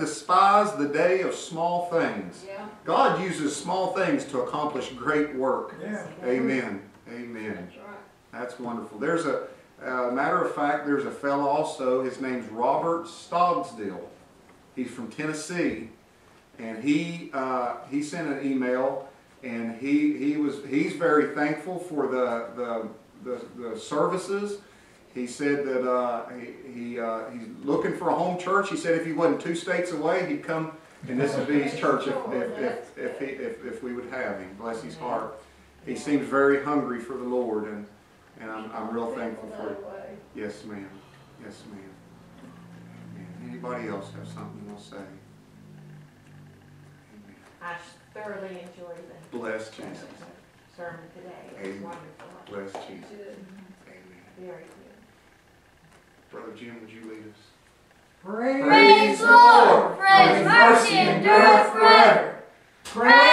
Despise the day of small things. Yeah. God uses small things to accomplish great work. Yeah. Amen. Amen. That's right. That's wonderful. There's a matter of fact, there's a fellow also, his name's Robert Stogsdill. He's from Tennessee. And he sent an email, and he's very thankful for the services. He said that he's looking for a home church. He said if he wasn't 2 states away, he'd come And this would be his church if we would have him. Bless his heart. He seems very hungry for the Lord, and I'm real thankful for it. Yes, ma'am. Yes, ma'am. Anybody else have something they'll say? Amen. I thoroughly enjoyed the bless Jesus sermon today. It was wonderful. Bless Jesus. Good. Amen. Very good. Brother Jim, would you lead us? Praise the Lord! Praise mercy endureth forever! Praise